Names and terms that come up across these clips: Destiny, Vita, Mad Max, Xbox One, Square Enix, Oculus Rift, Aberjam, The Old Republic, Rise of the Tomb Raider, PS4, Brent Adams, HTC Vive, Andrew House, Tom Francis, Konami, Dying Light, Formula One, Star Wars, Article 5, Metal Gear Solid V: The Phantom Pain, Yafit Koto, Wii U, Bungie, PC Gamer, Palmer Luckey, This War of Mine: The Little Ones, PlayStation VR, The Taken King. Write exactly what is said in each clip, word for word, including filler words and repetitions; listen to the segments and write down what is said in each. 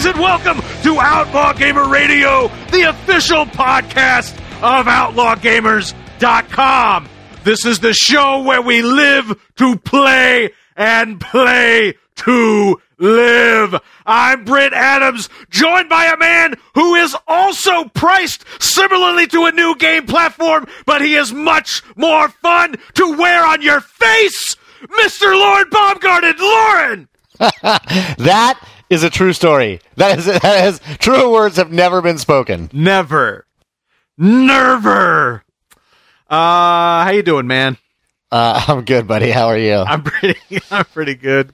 Greetings and welcome to Outlaw Gamer Radio, the official podcast of Outlaw Gamers dot com. This is the show where we live to play and play to live. I'm Brent Adams, joined by a man who is also priced similarly to a new game platform, but he is much more fun to wear on your face, Mister Lorin Baumgarten. Lorin! That is a true story. That is, that is true. Words have never been spoken. Never. Never. Uh, how you doing, man? Uh, I'm good, buddy. How are you? I'm pretty, I'm pretty good.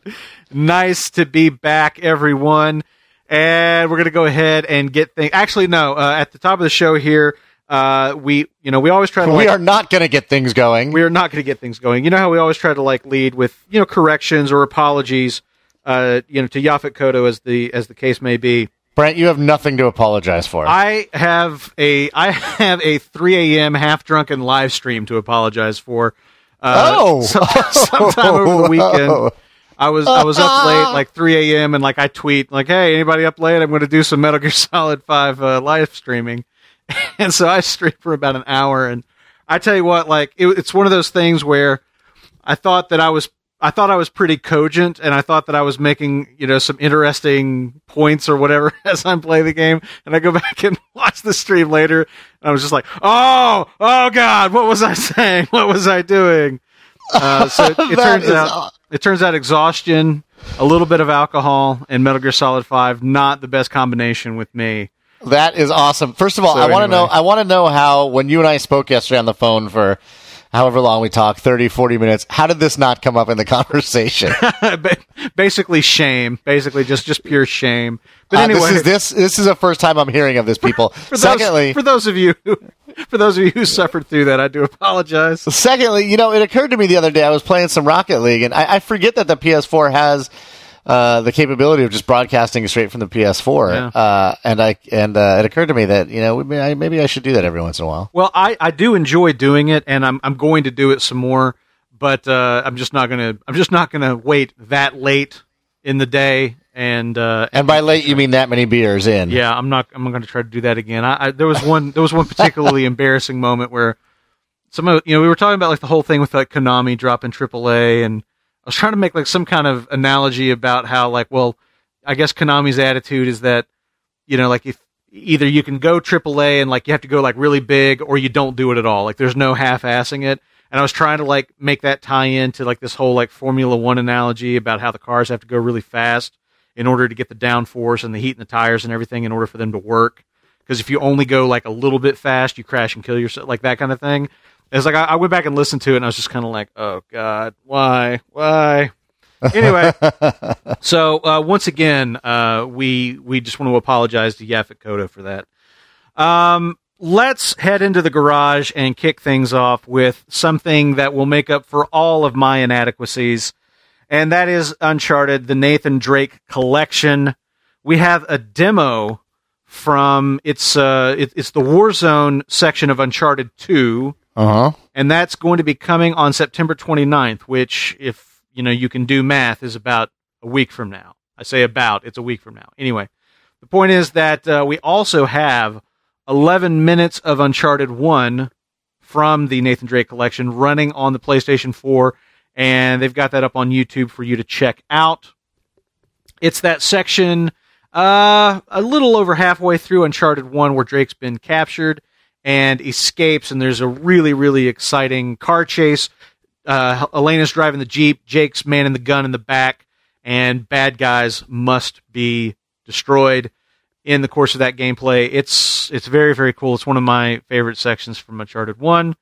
Nice to be back, everyone. And we're going to go ahead and get things. Actually, no, uh, at the top of the show here, uh, we, you know, we always try to, we like, are not going to get things going. We are not going to get things going. You know how we always try to like lead with, you know, corrections or apologies, uh, you know, to Yafit Koto as the, as the case may be. Brent, you have nothing to apologize for. I have a, I have a three a.m. half drunken live stream to apologize for. Uh, oh, sometime, sometime oh, over the weekend, oh. I was I was up late, like three a.m., and like I tweet, like, "Hey, anybody up late? I'm going to do some Metal Gear Solid V uh, live streaming," and so I streamed for about an hour. And I tell you what, like it, it's one of those things where I thought that I was I thought I was pretty cogent, and I thought that I was making, you know, some interesting points or whatever as I'm playing the game, and I go back and watch the stream later, and I was just like, "Oh, oh God, what was I saying? What was I doing?" Uh, so it, it turns out. Awesome. It turns out exhaustion, a little bit of alcohol, and Metal Gear Solid five, not the best combination with me. That is awesome. First of all, so I want to anyway. know I want to know how, when you and I spoke yesterday on the phone for however long we talked, thirty, forty minutes, how did this not come up in the conversation? Basically shame. Basically just, just pure shame. But anyway, uh, this is this this is the first time I'm hearing of this, people. For, for Secondly, those, for those of you who For those of you who suffered through that, I do apologize. Secondly, you know, it occurred to me the other day, I was playing some Rocket League, and I, I forget that the P S four has uh, the capability of just broadcasting straight from the P S four. Yeah. Uh, and I and uh, it occurred to me that, you know, maybe I should do that every once in a while. Well, I, I do enjoy doing it, and I'm I'm going to do it some more, but uh, I'm just not gonna I'm just not gonna wait that late in the day. And, uh, and by late, you mean that many beers in. Yeah, I'm not. I'm going to try to do that again. I, I there was one. There was one particularly embarrassing moment where some of, you know, we were talking about like the whole thing with like Konami dropping triple A, and I was trying to make like some kind of analogy about how like, well, I guess Konami's attitude is that, you know, like if either you can go triple A and like you have to go like really big, or you don't do it at all. Like there's no half-assing it. And I was trying to like make that tie into like this whole like Formula One analogy about how the cars have to go really fast in order to get the downforce and the heat in the tires and everything in order for them to work. Because if you only go like a little bit fast, you crash and kill yourself, like that kind of thing. It's like I, I went back and listened to it, and I was just kind of like, "Oh God, why, why?" Anyway, so uh, once again, uh, we we just want to apologize to Yafit Koto for that. Um, let's head into the garage and kick things off with something that will make up for all of my inadequacies. And that is Uncharted, the Nathan Drake collection. We have a demo from, it's uh, it, it's the Warzone section of Uncharted two. Uh-huh. And that's going to be coming on September twenty-ninth, which, if you know, you can do math, is about a week from now. I say about, it's a week from now. Anyway, the point is that uh, we also have eleven minutes of Uncharted one from the Nathan Drake collection running on the PlayStation four. And they've got that up on YouTube for you to check out. It's that section uh, a little over halfway through Uncharted one where Drake's been captured and escapes, and there's a really, really exciting car chase. Uh, Elena's driving the Jeep, Jake's manning the gun in the back, and bad guys must be destroyed in the course of that gameplay. It's, it's very, very cool. It's one of my favorite sections from Uncharted one.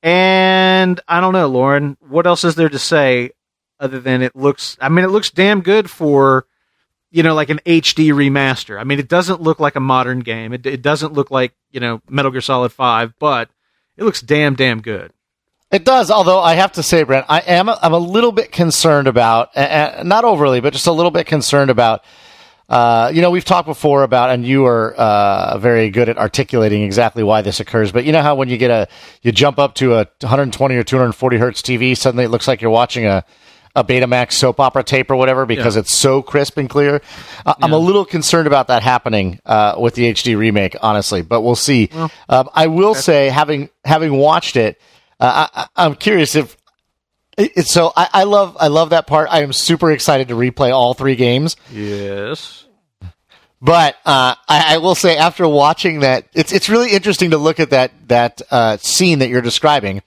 And I don't know, Lorin, what else is there to say other than it looks, I mean, it looks damn good for, you know, like an H D remaster. I mean, it doesn't look like a modern game. It, it doesn't look like, you know, Metal Gear Solid five, but it looks damn, damn good. It does. Although I have to say, Brent, I am, I'm a little bit concerned about, uh, not overly, but just a little bit concerned about, uh, you know, we've talked before about, and you are uh, very good at articulating exactly why this occurs, but you know how when you get a, you jump up to a one twenty or two forty hertz T V, suddenly it looks like you're watching a, a Betamax soap opera tape or whatever, because yeah. it's so crisp and clear. Uh, yeah. I'm a little concerned about that happening uh, with the H D remake, honestly, but we'll see. Well, um, I will okay. say, having having watched it, uh, I, I'm curious if it's so. I, I love I love that part. I am super excited to replay all three games. Yes. But uh, I, I will say, after watching that, it's it's really interesting to look at that that uh, scene that you're describing,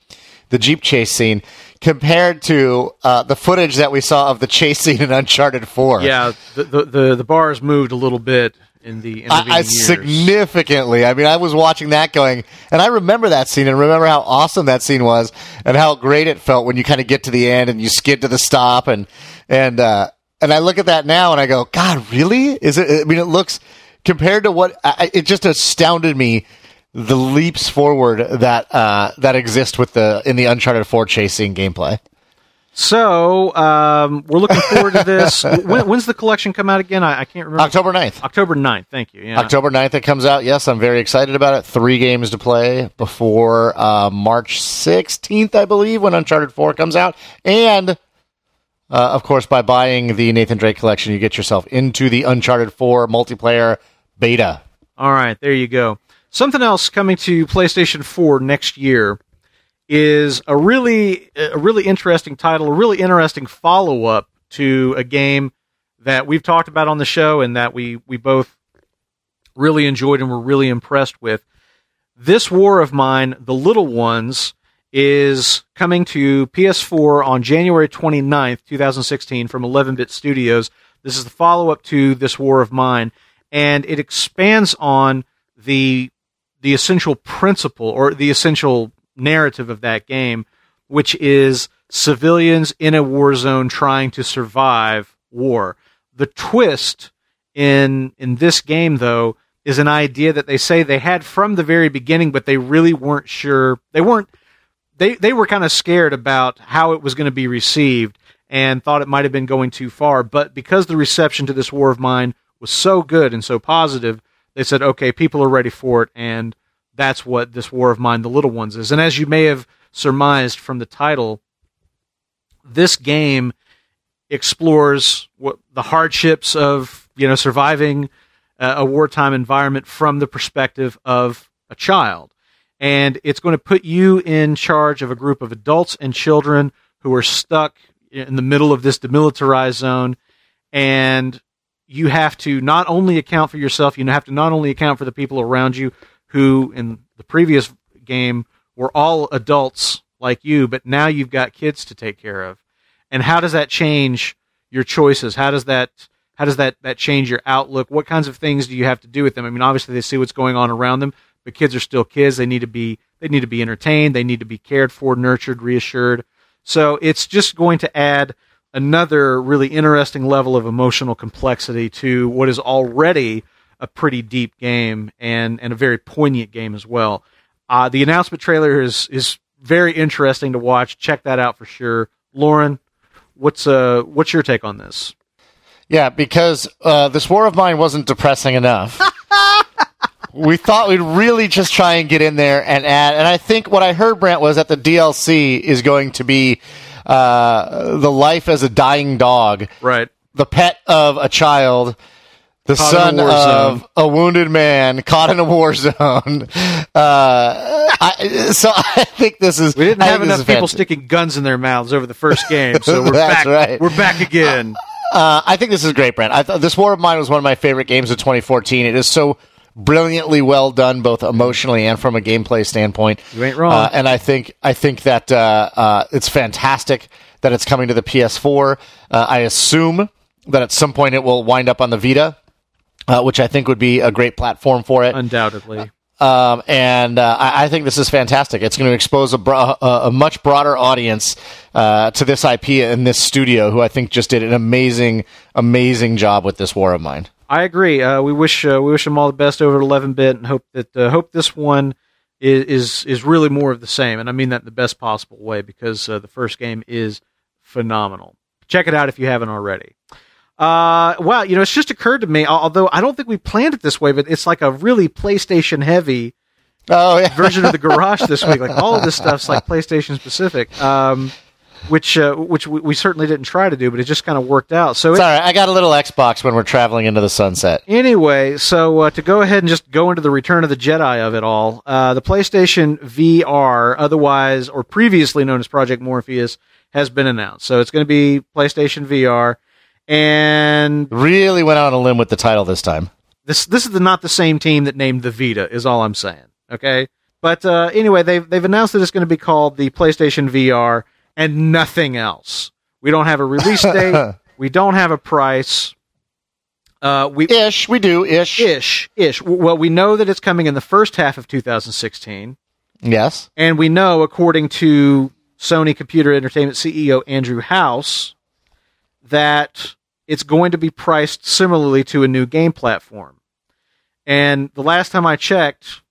the Jeep chase scene, compared to uh, the footage that we saw of the chase scene in Uncharted Four. Yeah, the the, the, the bars moved a little bit in the intervening I, I, years. Significantly. I mean, I was watching that going, and I remember that scene, and remember how awesome that scene was, and how great it felt when you kind of get to the end and you skid to the stop, and and. Uh, And I look at that now and I go, God, really? Is it? I mean, it looks, compared to what, I, it just astounded me, the leaps forward that uh, that exist with the in the Uncharted four chasing gameplay. So um, we're looking forward to this. When, when's the collection come out again? I, I can't remember. October ninth. October ninth. Thank you. Yeah. October ninth it comes out. Yes, I'm very excited about it. Three games to play before uh, March sixteenth, I believe, when Uncharted four comes out. And... Uh, of course, by buying the Nathan Drake collection, you get yourself into the Uncharted four multiplayer beta. All right, there you go. Something else coming to PlayStation four next year is a really, a really interesting title, a really interesting follow-up to a game that we've talked about on the show and that we, we both really enjoyed and were really impressed with. This War of Mine, The Little Ones, is coming to P S four on January twenty-ninth, twenty sixteen from eleven-Bit Studios. This is the follow-up to This War of Mine, and it expands on the the essential principle or the essential narrative of that game, which is civilians in a war zone trying to survive war. The twist in in this game, though, is an idea that they say they had from the very beginning, but they really weren't sure. They weren't They they were kind of scared about how it was going to be received and thought it might have been going too far. But because the reception to This War of Mine was so good and so positive, they said, okay, people are ready for it, and that's what This War of Mine, The Little Ones is. And as you may have surmised from the title, this game explores what the hardships of, you know, surviving uh, a wartime environment from the perspective of a child. And it's going to put you in charge of a group of adults and children who are stuck in the middle of this demilitarized zone. And you have to not only account for yourself, you have to not only account for the people around you who, in the previous game, were all adults like you, but now you've got kids to take care of. And how does that change your choices? How does that, how does that, that change your outlook? What kinds of things do you have to do with them? I mean, obviously they see what's going on around them. But kids are still kids. They need to be they need to be entertained. They need to be cared for, nurtured, reassured. So it's just going to add another really interesting level of emotional complexity to what is already a pretty deep game and, and a very poignant game as well. Uh, the announcement trailer is is very interesting to watch. Check that out for sure. Lorin, what's uh what's your take on this? Yeah, because uh, This War of Mine wasn't depressing enough. We thought we'd really just try and get in there and add. And I think what I heard, Brent, was that the D L C is going to be uh, the life as a dying dog, right? The pet of a child, the caught son of zone. a wounded man caught in a war zone. Uh, I, so I think this is we didn't I have enough people fantastic. sticking guns in their mouths over the first game, so we're back. Right. We're back again. Uh, I think this is great, Brent. I th- This War of Mine was one of my favorite games of twenty fourteen. It is so brilliantly well done, both emotionally and from a gameplay standpoint. You ain't wrong. Uh, and I think I think that uh, uh, it's fantastic that it's coming to the P S four. Uh, I assume that at some point it will wind up on the Vita, uh, which I think would be a great platform for it. Undoubtedly. Uh, um, and uh, I, I think this is fantastic. It's going to expose a, bro- a, a much broader audience uh, to this I P and this studio, who I think just did an amazing, amazing job with This War of Mine. I agree. Uh, we wish uh, we wish them all the best over at eleven-bit, and hope that uh, hope this one is, is is really more of the same. And I mean that in the best possible way, because uh, the first game is phenomenal. Check it out if you haven't already. Uh, well, you know, it's just occurred to me, although I don't think we planned it this way, but it's like a really PlayStation-heavy oh, yeah. version of the Garage this week. Like all of this stuff's like PlayStation-specific. Um, which uh, which we, we certainly didn't try to do, but it just kind of worked out. So sorry, I got a little Xbox when we're traveling into the sunset. Anyway, so uh, to go ahead and just go into the Return of the Jedi of it all, uh, the PlayStation V R, otherwise or previously known as Project Morpheus, has been announced. So it's going to be PlayStation V R, and really went out on a limb with the title this time. This this is the, not the same team that named the Vita, is all I'm saying. Okay, but uh, anyway, they've they've announced that it's going to be called the PlayStation V R. And nothing else. We don't have a release date. We don't have a price. Uh, we ish. We do ish. Ish. Ish. Well, we know that it's coming in the first half of two thousand sixteen. Yes. And we know, according to Sony Computer Entertainment C E O Andrew House, that it's going to be priced similarly to a new game platform. And the last time I checked,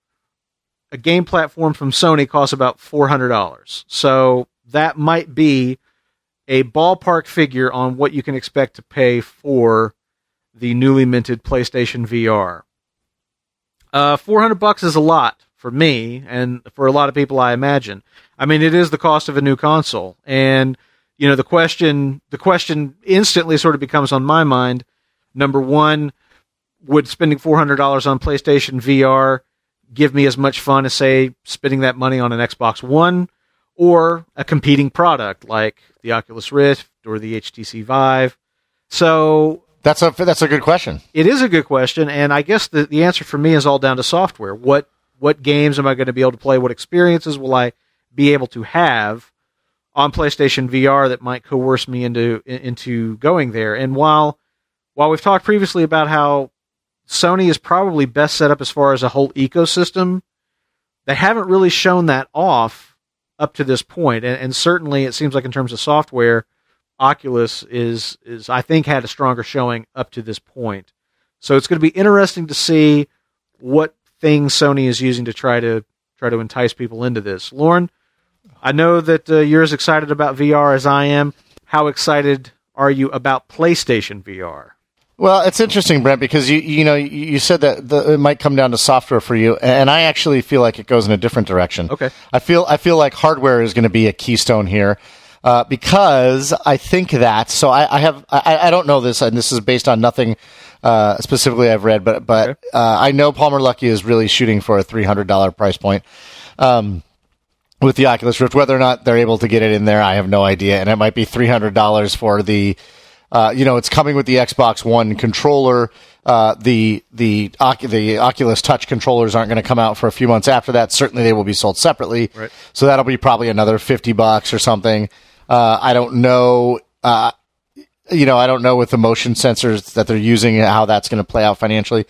a game platform from Sony costs about four hundred dollars. So that might be a ballpark figure on what you can expect to pay for the newly minted PlayStation V R. Uh, four hundred bucks is a lot for me, and for a lot of people, I imagine. I mean, it is the cost of a new console, and you know the question. The question instantly sort of becomes on my mind: number one, would spending four hundred dollars on PlayStation V R give me as much fun as, say, spending that money on an Xbox One? Or a competing product like the Oculus Rift or the H T C Vive. So that's a that's a good question. It is a good question, and I guess the, the answer for me is all down to software. What what games am I going to be able to play? What experiences will I be able to have on PlayStation V R that might coerce me into into going there? And while while we've talked previously about how Sony is probably best set up as far as a whole ecosystem, they haven't really shown that off up to this point. And, and certainly it seems like in terms of software, Oculus is, is I think, had a stronger showing up to this point. So it's going to be interesting to see what things Sony is using to try to try to entice people into this. Lauren, I know that uh, you're as excited about V R as I am. How excited are you about PlayStation V R? Well, it's interesting, Brent, because you you know you said that the, it might come down to software for you, and I actually feel like it goes in a different direction. Okay, I feel I feel like hardware is going to be a keystone here, uh, because I think that. So I, I have I, I don't know this, and this is based on nothing uh, specifically I've read, but but okay. uh, I know Palmer Luckey is really shooting for a three hundred dollars price point. Um, with the Oculus Rift, whether or not they're able to get it in there, I have no idea, and it might be three hundred dollars for the. Uh, you know, it's coming with the Xbox One controller. Uh, the the Ocu- the Oculus Touch controllers aren't going to come out for a few months after that. Certainly, they will be sold separately. Right. So that'll be probably another fifty bucks or something. Uh, I don't know. Uh, you know, I don't know with the motion sensors that they're using how that's going to play out financially.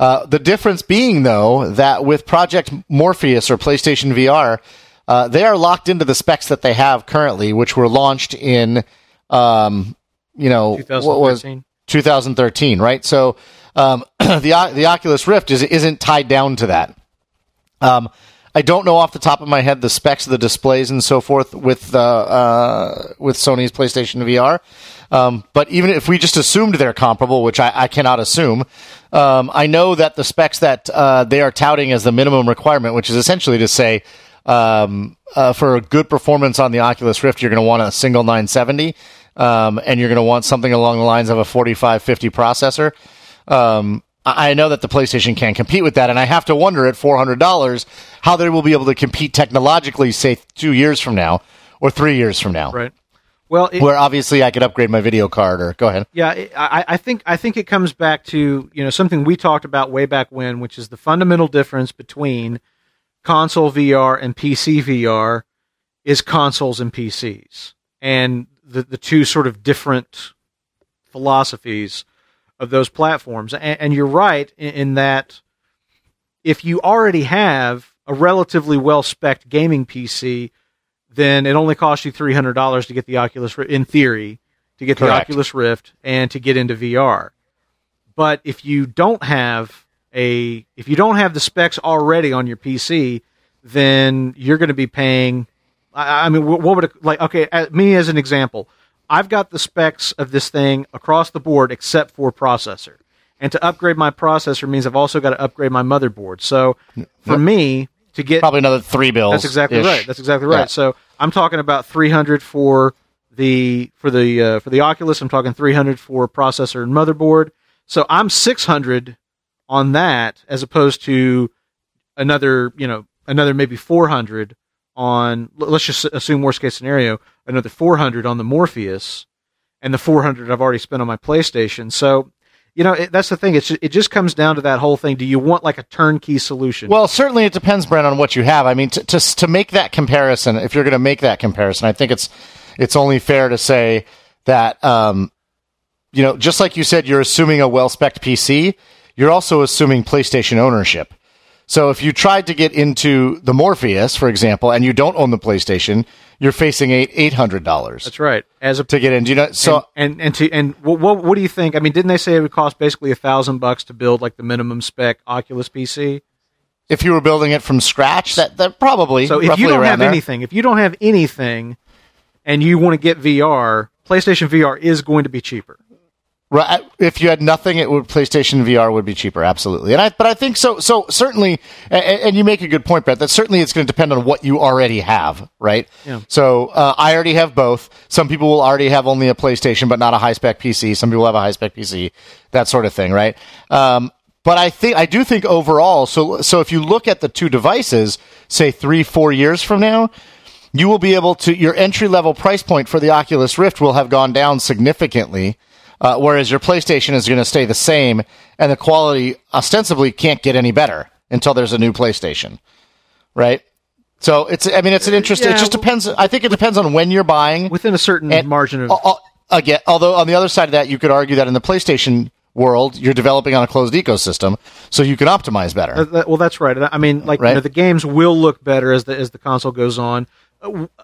Uh, the difference being though that with Project Morpheus or PlayStation V R, uh, they are locked into the specs that they have currently, which were launched in. Um, You know, what was twenty thirteen, right? So um, the the Oculus Rift is, isn't tied down to that. Um, I don't know off the top of my head the specs of the displays and so forth with uh, uh, with Sony's PlayStation V R. Um, but even if we just assumed they're comparable, which I, I cannot assume, um, I know that the specs that uh, they are touting as the minimum requirement, which is essentially to say, um, uh, for a good performance on the Oculus Rift, you're going to want a single nine seventy. Um, and you're going to want something along the lines of a forty-five fifty processor. Um, I know that the PlayStation can't compete with that, and I have to wonder at four hundred dollars how they will be able to compete technologically, say, two years from now or three years from now. Right. Well, it, where obviously I could upgrade my video card. Or go ahead. Yeah, it, I, I think I think it comes back to you know something we talked about way back when, which is the fundamental difference between console V R and P C V R is consoles and P Cs, and The, the two sort of different philosophies of those platforms. And, and you're right in, in that if you already have a relatively well-spec'd gaming P C, then it only costs you three hundred dollars to get the Oculus Rift, in theory, to get Correct. The Oculus Rift and to get into V R. But if you don't have a if you don't have the specs already on your P C, then you're going to be paying... I mean, what would it, like, okay, me as an example, I've got the specs of this thing across the board except for processor. And to upgrade my processor means I've also got to upgrade my motherboard. So for me to get... Probably another three bills. That's exactly right. That's exactly right. Yeah. So I'm talking about three hundred for the for the uh, for the Oculus. I'm talking three hundred for processor and motherboard. So I'm six hundred on that, as opposed to another, you know, another maybe four hundred on. Let's just assume worst case scenario, another four hundred on the Morpheus, and the four hundred I've already spent on my PlayStation. So, you know, it, that's the thing. It's just, it just comes down to that whole thing. Do you want like a turnkey solution? Well, certainly it depends, Brent, on what you have. I mean, to to, to make that comparison, if you're going to make that comparison, I think it's it's only fair to say that, um, you know, just like you said, you're assuming a well-spec'd P C. You're also assuming PlayStation ownership. So if you tried to get into the Morpheus, for example, and you don't own the PlayStation, you're facing eight hundred dollars. That's right. As a, to get in, do you know? So and and, and to and what, what what do you think? I mean, didn't they say it would cost basically a thousand bucks to build like the minimum spec Oculus P C? If you were building it from scratch, that that probably. So if you don't have there. anything, if you don't have anything, and you want to get V R, PlayStation V R is going to be cheaper. Right. If you had nothing, it would PlayStation V R would be cheaper. Absolutely. And I, but I think so. So certainly, and, and you make a good point, Brett, that certainly it's going to depend on what you already have. Right. Yeah. So uh, I already have both. Some people will already have only a PlayStation, but not a high spec P C. Some people have a high spec P C, that sort of thing. Right. Um, but I think, I do think overall, so, so if you look at the two devices, say three, four years from now, you will be able to, your entry level price point for the Oculus Rift will have gone down significantly. Uh, whereas your PlayStation is going to stay the same, and the quality ostensibly can't get any better until there's a new PlayStation, right? So it's, I mean, it's an interesting. Yeah, it just depends. I think it depends on when you're buying within a certain and, margin of. Uh, again, although on the other side of that, you could argue that in the PlayStation world, you're developing on a closed ecosystem, so you can optimize better. Uh, that, well, that's right. I mean, like right? you know, the games will look better as the as the console goes on.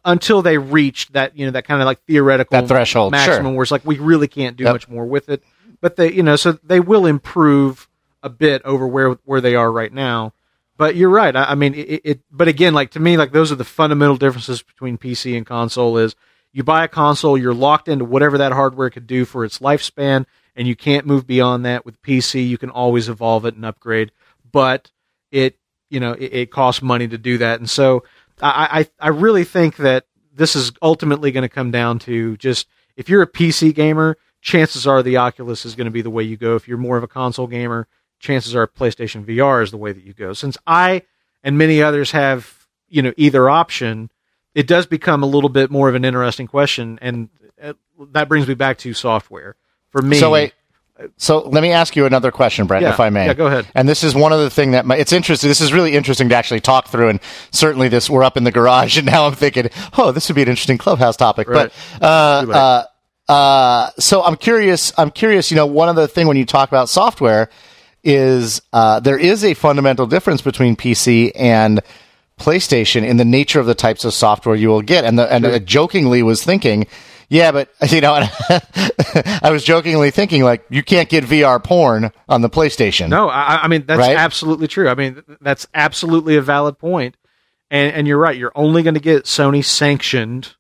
Until they reach that, you know, that kind of like theoretical that threshold maximum, sure. where it's like we really can't do yep. much more with it. But they, you know, so they will improve a bit over where where they are right now. But you're right. I, I mean, it, it. But again, like to me, like those are the fundamental differences between P C and console. Is you buy a console, you're locked into whatever that hardware could do for its lifespan, and you can't move beyond that. With P C, you can always evolve it and upgrade, but it, you know, it, it costs money to do that, and so. I, I I really think that this is ultimately going to come down to just if you're a P C gamer, chances are the Oculus is going to be the way you go. If you're more of a console gamer, chances are PlayStation V R is the way that you go. Since I and many others have, you know, either option, it does become a little bit more of an interesting question, and that brings me back to software. For me, so wait. So let me ask you another question, Brent, yeah, if I may. Yeah, go ahead. And this is one other thing that my, it's interesting. This is really interesting to actually talk through. And certainly this, we're up in the garage and now I'm thinking, oh, this would be an interesting Clubhouse topic. Right. But, uh, uh, uh, so I'm curious, I'm curious, you know, one other thing when you talk about software is, uh, there is a fundamental difference between P C and PlayStation in the nature of the types of software you will get. And the, and sure. I jokingly was thinking, yeah, but, you know, I was jokingly thinking, like, you can't get V R porn on the PlayStation. No, I, I mean, that's right? absolutely true. I mean, that's absolutely a valid point. And, and you're right. You're only going to get Sony-sanctioned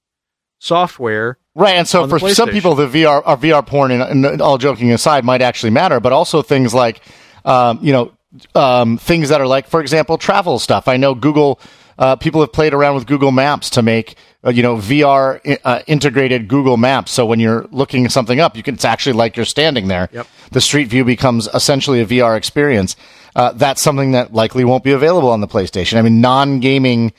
software. Right, and so for some people, the V R or V R porn, and, and all joking aside, might actually matter. But also things like, um, you know, um, things that are like, for example, travel stuff. I know Google... Uh, people have played around with Google Maps to make, uh, you know, V R uh, integrated Google Maps. So when you're looking something up, you can, it's actually like you're standing there. Yep. The street view becomes essentially a V R experience. Uh, that's something that likely won't be available on the PlayStation. I mean, non-gaming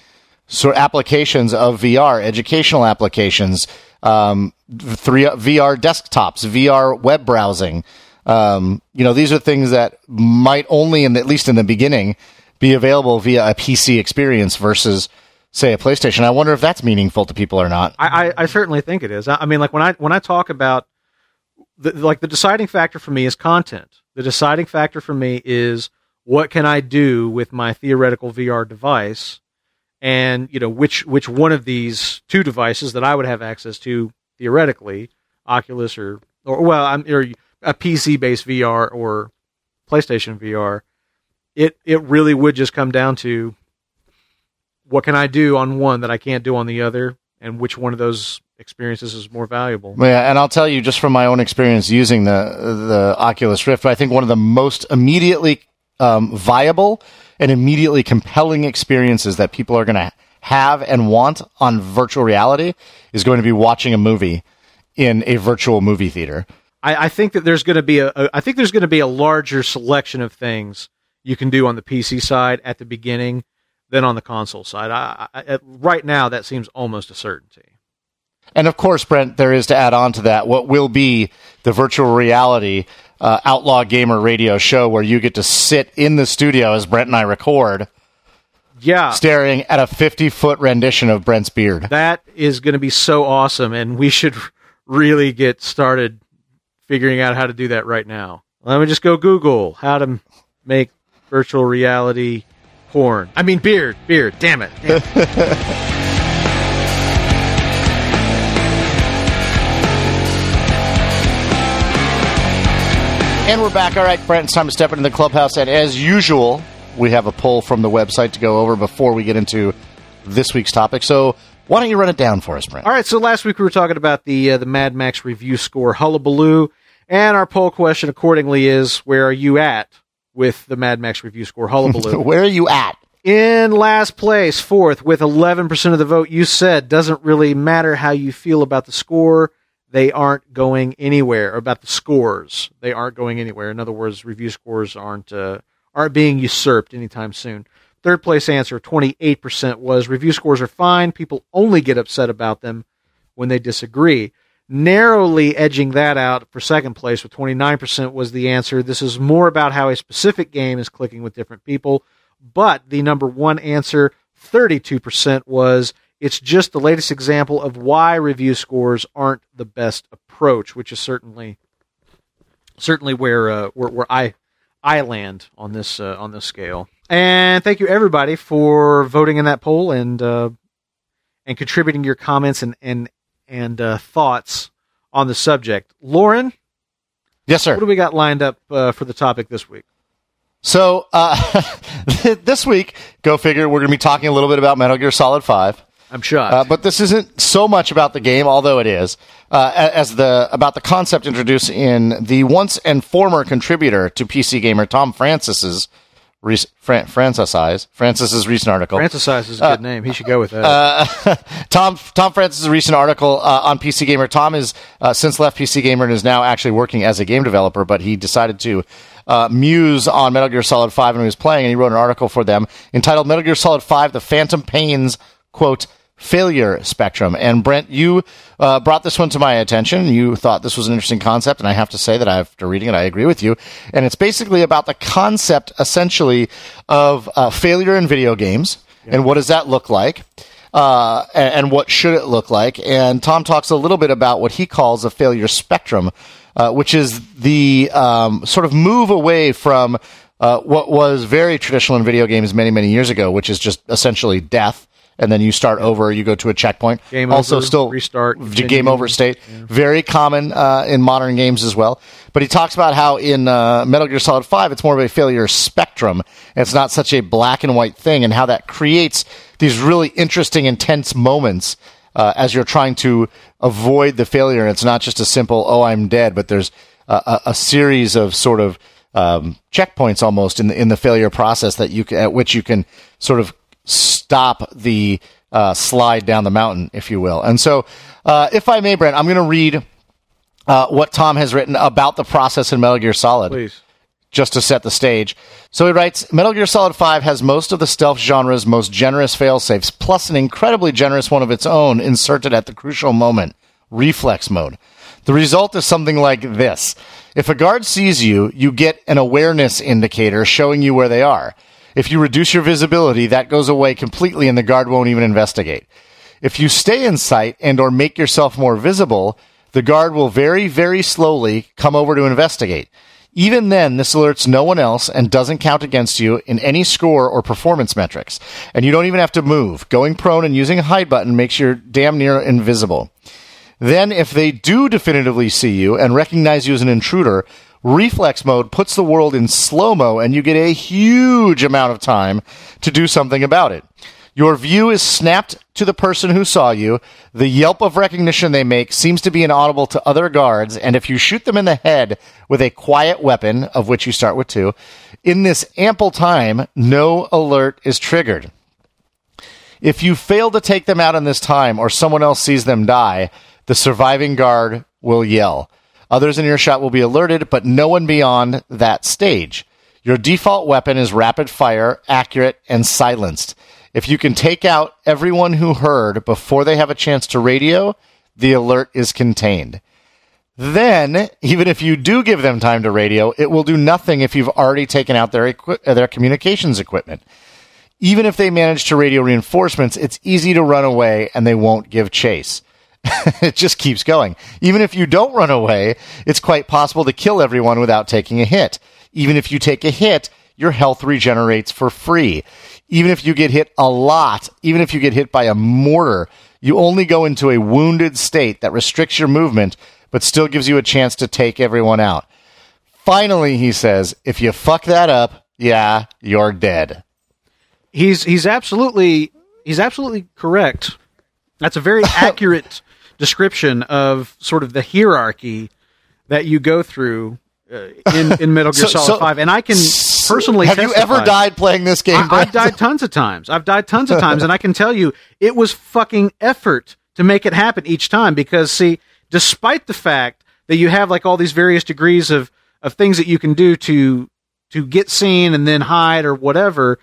sort of applications of V R, educational applications, um, three, V R desktops, V R web browsing. Um, you know, these are things that might only, in the, at least in the beginning, be available via a P C experience versus, say, a PlayStation. I wonder if that's meaningful to people or not. I, I, I certainly think it is. I, I mean, like when I when I talk about, the, like the deciding factor for me is content. The deciding factor for me is what can I do with my theoretical V R device, and you know which which one of these two devices that I would have access to theoretically, Oculus or or well, I'm or a P C based V R or PlayStation V R. It it really would just come down to what can I do on one that I can't do on the other, and which one of those experiences is more valuable. Yeah, and I'll tell you just from my own experience using the the Oculus Rift, I think one of the most immediately um, viable and immediately compelling experiences that people are going to have and want on virtual reality is going to be watching a movie in a virtual movie theater. I, I think that there's going to be a, a I think there's going to be a larger selection of things you can do on the P C side at the beginning than on the console side. I, I, right now, that seems almost a certainty. And of course, Brent, there is to add on to that what will be the virtual reality uh, Outlaw Gamer radio show where you get to sit in the studio as Brent and I record. Yeah. Staring at a fifty-foot rendition of Brent's beard. That is going to be so awesome, and we should really get started figuring out how to do that right now. Let me just go Google how to make virtual reality porn. I mean beard, beard, damn it. Damn it. And we're back. All right, Brent, it's time to step into the clubhouse. And as usual, we have a poll from the website to go over before we get into this week's topic. So why don't you run it down for us, Brent? All right, so last week we were talking about the uh, the Mad Max review score hullabaloo. And our poll question accordingly is, where are you at with the Mad Max review score hullabaloo? Where are you at? In last place, fourth, with eleven percent of the vote, you said, doesn't really matter how you feel about the score. They aren't going anywhere. About the scores, they aren't going anywhere. In other words, review scores aren't uh, aren't being usurped anytime soon. Third place answer, twenty-eight percent, was review scores are fine. People only get upset about them when they disagree. Narrowly edging that out for second place with twenty-nine percent was the answer, this is more about how a specific game is clicking with different people. But the number one answer, thirty-two percent, was, it's just the latest example of why review scores aren't the best approach, which is certainly, certainly where uh, where, where I I land on this uh, on this scale. And thank you everybody for voting in that poll and uh, and contributing your comments and and and uh, thoughts on the subject. Lorin, yes, sir. What do we got lined up uh, for the topic this week? So uh, this week, go figure, we're going to be talking a little bit about Metal Gear Solid five. I'm shocked. Uh, but this isn't so much about the game, although it is, uh, as the about the concept introduced in the once and former contributor to P C Gamer, Tom Francis's re- Fran- Francis's Francis's recent article. Francis's is a good uh, name. He should go with that. Uh, Tom Tom Francis's recent article uh, on P C Gamer. Tom has uh, since left P C Gamer and is now actually working as a game developer, but he decided to uh, muse on Metal Gear Solid five when he was playing, and he wrote an article for them entitled Metal Gear Solid five: The Phantom Pain's quote, failure spectrum. And Brent, you uh, brought this one to my attention. You thought this was an interesting concept, and I have to say that after reading it, I agree with you. And it's basically about the concept, essentially, of uh, failure in video games, yeah. And what does that look like, uh, and, and what should it look like. And Tom talks a little bit about what he calls a failure spectrum, uh, which is the um, sort of move away from uh, what was very traditional in video games many, many years ago, which is just essentially death. And then you start over, you go to a checkpoint. Game also over, still restart, continue. Game over state. Yeah. Very common uh, in modern games as well. But he talks about how in uh, Metal Gear Solid five, it's more of a failure spectrum. And it's not such a black and white thing, and how that creates these really interesting, intense moments uh, as you're trying to avoid the failure. And it's not just a simple, oh, I'm dead, but there's a, a series of sort of um, checkpoints almost in the, in the failure process that you can, at which you can sort of stop the uh, slide down the mountain, if you will. And so, uh, if I may, Brent, I'm going to read uh, what Tom has written about the process in Metal Gear Solid. Please. Just to set the stage. So he writes, Metal Gear Solid five has most of the stealth genre's most generous fail-safes, plus an incredibly generous one of its own inserted at the crucial moment, reflex mode. The result is something like this. If a guard sees you, you get an awareness indicator showing you where they are. If you reduce your visibility, that goes away completely and the guard won't even investigate. If you stay in sight and or make yourself more visible, the guard will very, very slowly come over to investigate. Even then, this alerts no one else and doesn't count against you in any score or performance metrics. And you don't even have to move. Going prone and using a hide button makes you damn near invisible. Then, if they do definitively see you and recognize you as an intruder, reflex mode puts the world in slow-mo, and you get a huge amount of time to do something about it. Your view is snapped to the person who saw you. The yelp of recognition they make seems to be inaudible to other guards, and if you shoot them in the head with a quiet weapon, of which you start with two, in this ample time, no alert is triggered. If you fail to take them out in this time or someone else sees them die, the surviving guard will yell. Others in earshot will be alerted, but no one beyond that stage. Your default weapon is rapid fire, accurate, and silenced. If you can take out everyone who heard before they have a chance to radio, the alert is contained. Then, even if you do give them time to radio, it will do nothing if you've already taken out their equi- their communications equipment. Even if they manage to radio reinforcements, it's easy to run away and they won't give chase. It just keeps going. Even if you don't run away, it's quite possible to kill everyone without taking a hit. Even if you take a hit, your health regenerates for free. Even if you get hit a lot, even if you get hit by a mortar, you only go into a wounded state that restricts your movement, but still gives you a chance to take everyone out. Finally, he says, if you fuck that up, yeah, you're dead. He's he's absolutely he's absolutely correct. That's a very accurate description of sort of the hierarchy that you go through uh, in, in Metal Gear so, Solid so, five. And I can personally Have testify. You ever died playing this game? I, I've died tons of times. I've died tons of times. And I can tell you, it was fucking effort to make it happen each time. Because, see, despite the fact that you have like all these various degrees of, of things that you can do to to get seen and then hide or whatever,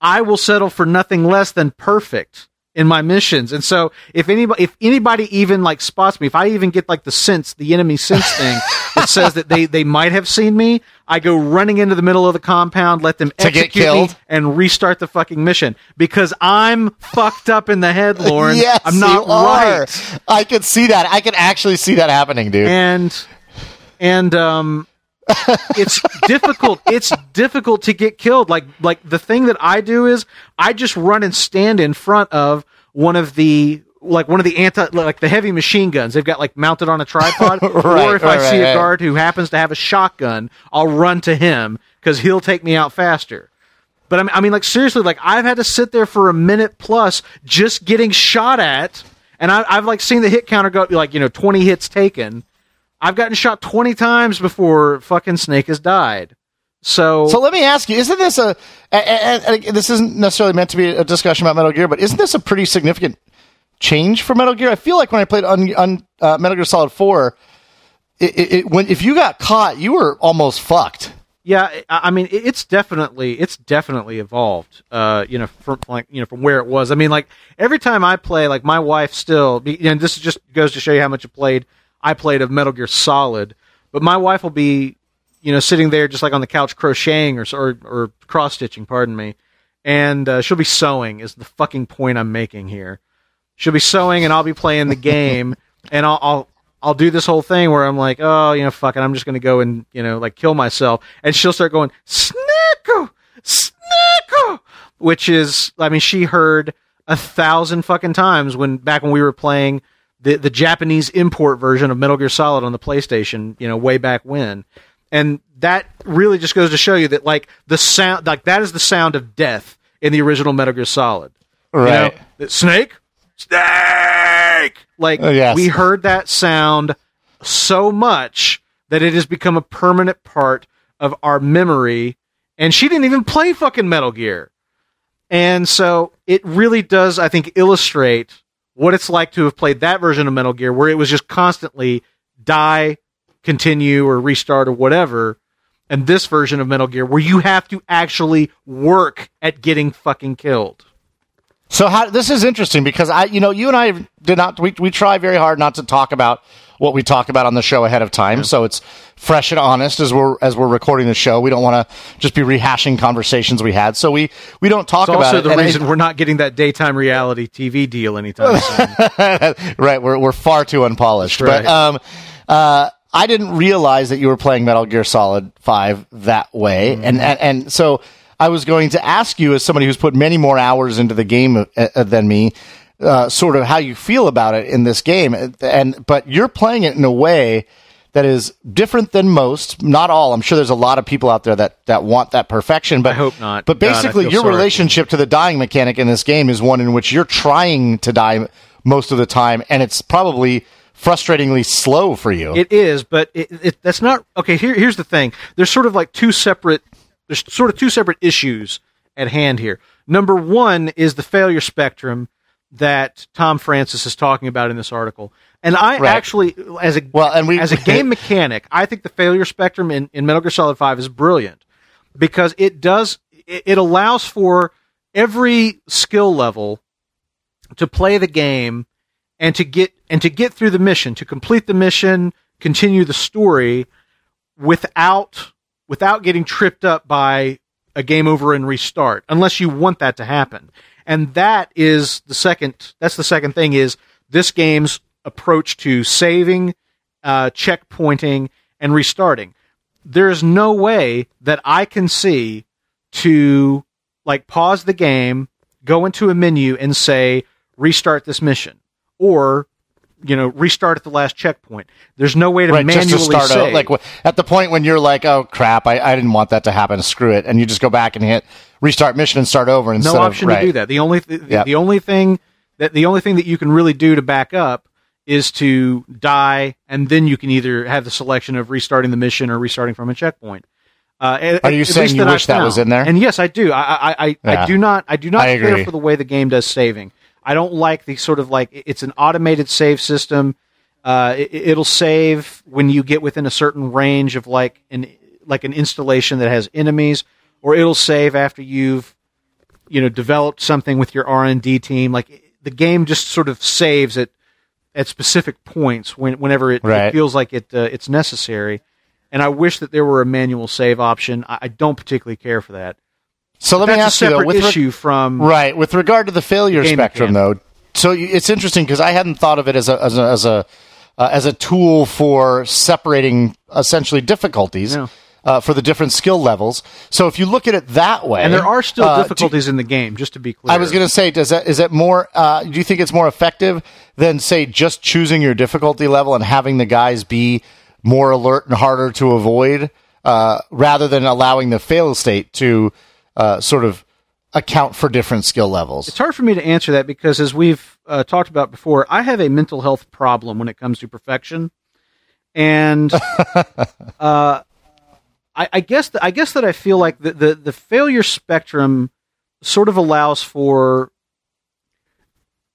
I will settle for nothing less than perfect in my missions. And so if anybody, if anybody even like spots me, if I even get like the sense, the enemy sense thing that says that they, they might have seen me, I go running into the middle of the compound, let them to execute get killed. me and restart the fucking mission because I'm fucked up in the head, Lorin. Yes, I'm not right. I could see that. I could actually see that happening, dude. And, and, um, it's difficult. It's difficult to get killed. Like, like the thing that I do is I just run and stand in front of one of the like one of the anti like the heavy machine guns they've got like mounted on a tripod. right, or if right, I see right, a guard right. who happens to have a shotgun, I'll run to him because he'll take me out faster. But I mean, I mean, like seriously, like I've had to sit there for a minute plus just getting shot at, and I, I've like seen the hit counter go up like you know twenty hits taken. I've gotten shot twenty times before fucking Snake has died. So, so let me ask you: isn't this a? And, and, and this isn't necessarily meant to be a discussion about Metal Gear, but isn't this a pretty significant change for Metal Gear? I feel like when I played on un, uh, Metal Gear Solid Four, it, it, it, when if you got caught, you were almost fucked. Yeah, I mean, it's definitely it's definitely evolved. Uh, you know, from like you know from where it was. I mean, like every time I play, like my wife still, and this just goes to show you how much I played. I played of Metal Gear Solid, but my wife will be, you know, sitting there just like on the couch crocheting or or, or cross stitching, pardon me, and uh, she'll be sewing is the fucking point I'm making here. She'll be sewing and I'll be playing the game, and I'll, I'll I'll do this whole thing where I'm like, oh, you know, fuck it, I'm just gonna go and you know like kill myself, and she'll start going Snicker, Snicker, which is I mean she heard a thousand fucking times when back when we were playing. The, the Japanese import version of Metal Gear Solid on the PlayStation, you know, way back when. And that really just goes to show you that, like, the sound, like, that is the sound of death in the original Metal Gear Solid. Right. You know, Snake? Snake! Like, oh, yes. We heard that sound so much that it has become a permanent part of our memory. And she didn't even play fucking Metal Gear. And so it really does, I think, illustrate what it's like to have played that version of Metal Gear where it was just constantly die, continue, or restart or whatever. And this version of Metal Gear where you have to actually work at getting fucking killed. So how, this is interesting because I, you know, you and I did not, we, we try very hard not to talk about what we talk about on the show ahead of time. Yeah. So it's fresh and honest as we're, as we're recording the show. We don't want to just be rehashing conversations we had. So we, we don't talk about it. It's also the and reason I, we're not getting that daytime reality T V deal anytime soon. Right. We're, we're far too unpolished. Right. But, um, uh, I didn't realize that you were playing Metal Gear Solid five that way. Mm-hmm. And, and, and so I was going to ask you as somebody who's put many more hours into the game uh, than me, Uh, sort of how you feel about it in this game, and but you're playing it in a way that is different than most. Not all. I'm sure there's a lot of people out there that, that want that perfection. But I hope not. But basically, God, your relationship to the dying mechanic in this game is one in which you're trying to die most of the time, and it's probably frustratingly slow for you. It is, but it, it, that's not okay. Here, here's the thing. There's sort of like two separate. There's sort of two separate issues at hand here. Number one is the failure spectrum that Tom Francis is talking about in this article. And I right. actually, as a well, and we, as a game mechanic, I think the failure spectrum in, in Metal Gear Solid five is brilliant because it does it allows for every skill level to play the game and to get and to get through the mission, to complete the mission, continue the story without without getting tripped up by a game over and restart, unless you want that to happen. And that is the second, that's the second thing is this game's approach to saving, uh, checkpointing, and restarting. There is no way that I can see to like pause the game, go into a menu and say, restart this mission or, you know, restart at the last checkpoint. There's no way to right, manually just to start save. Out, like at the point when you're like, oh crap, I, I didn't want that to happen. Screw it. And you just go back and hit restart mission and start over. Instead no option of, right. to do that. The only, th- yep. the only thing that the only thing that you can really do to back up is to die. And then you can either have the selection of restarting the mission or restarting from a checkpoint. Uh, Are you saying you that wish that was in there? And yes, I do. I, I, I, yeah. I do not, I do not I care agree. for the way the game does saving. I don't like the sort of like, it's an automated save system. Uh, it, it'll save when you get within a certain range of like an, like an installation that has enemies, or it'll save after you've, you know, developed something with your R and D team. Like the game just sort of saves at, at specific points when, whenever it, right. it feels like it, uh, it's necessary. And I wish that there were a manual save option. I, I don't particularly care for that. So let That's me ask you, though, with re- issue from right with regard to the failure spectrum, though. So it's interesting because I hadn't thought of it as a as a as a, uh, as a tool for separating essentially difficulties yeah. uh, for the different skill levels. So if you look at it that way, and there are still uh, difficulties do, in the game, just to be clear. I was going to say, does that is it more? Uh, do you think it's more effective than say just choosing your difficulty level and having the guys be more alert and harder to avoid, uh, rather than allowing the fail state to Uh, sort of account for different skill levels? It's hard for me to answer that because, as we've uh, talked about before, I have a mental health problem when it comes to perfection, and uh, I, I guess th- I guess that I feel like the, the the failure spectrum sort of allows for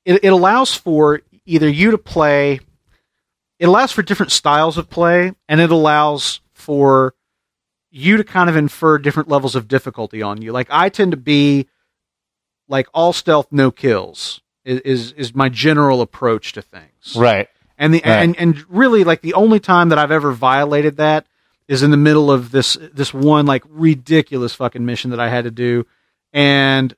it, it allows for either you to play, it allows for different styles of play, and it allows for you to kind of infer different levels of difficulty on you. Like I tend to be like all stealth, no kills is, is, is my general approach to things. Right. And the, right. and, and really like the only time that I've ever violated that is in the middle of this, this one like ridiculous fucking mission that I had to do. And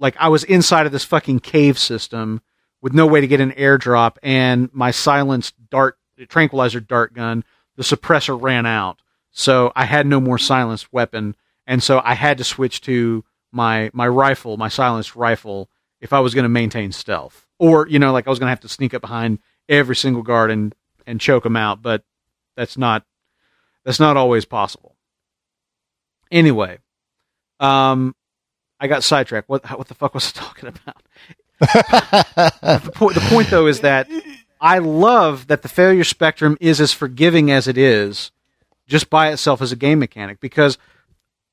like, I was inside of this fucking cave system with no way to get an airdrop and my silenced dart tranquilizer dart gun, the suppressor ran out. So I had no more silenced weapon, and so I had to switch to my my rifle, my silenced rifle, if I was going to maintain stealth. Or, you know, like I was going to have to sneak up behind every single guard and, and choke them out, but that's not that's not always possible. Anyway, um, I got sidetracked. What what the fuck was I talking about? the, po- the point, though, is that I love that the failure spectrum is as forgiving as it is, just by itself as a game mechanic, because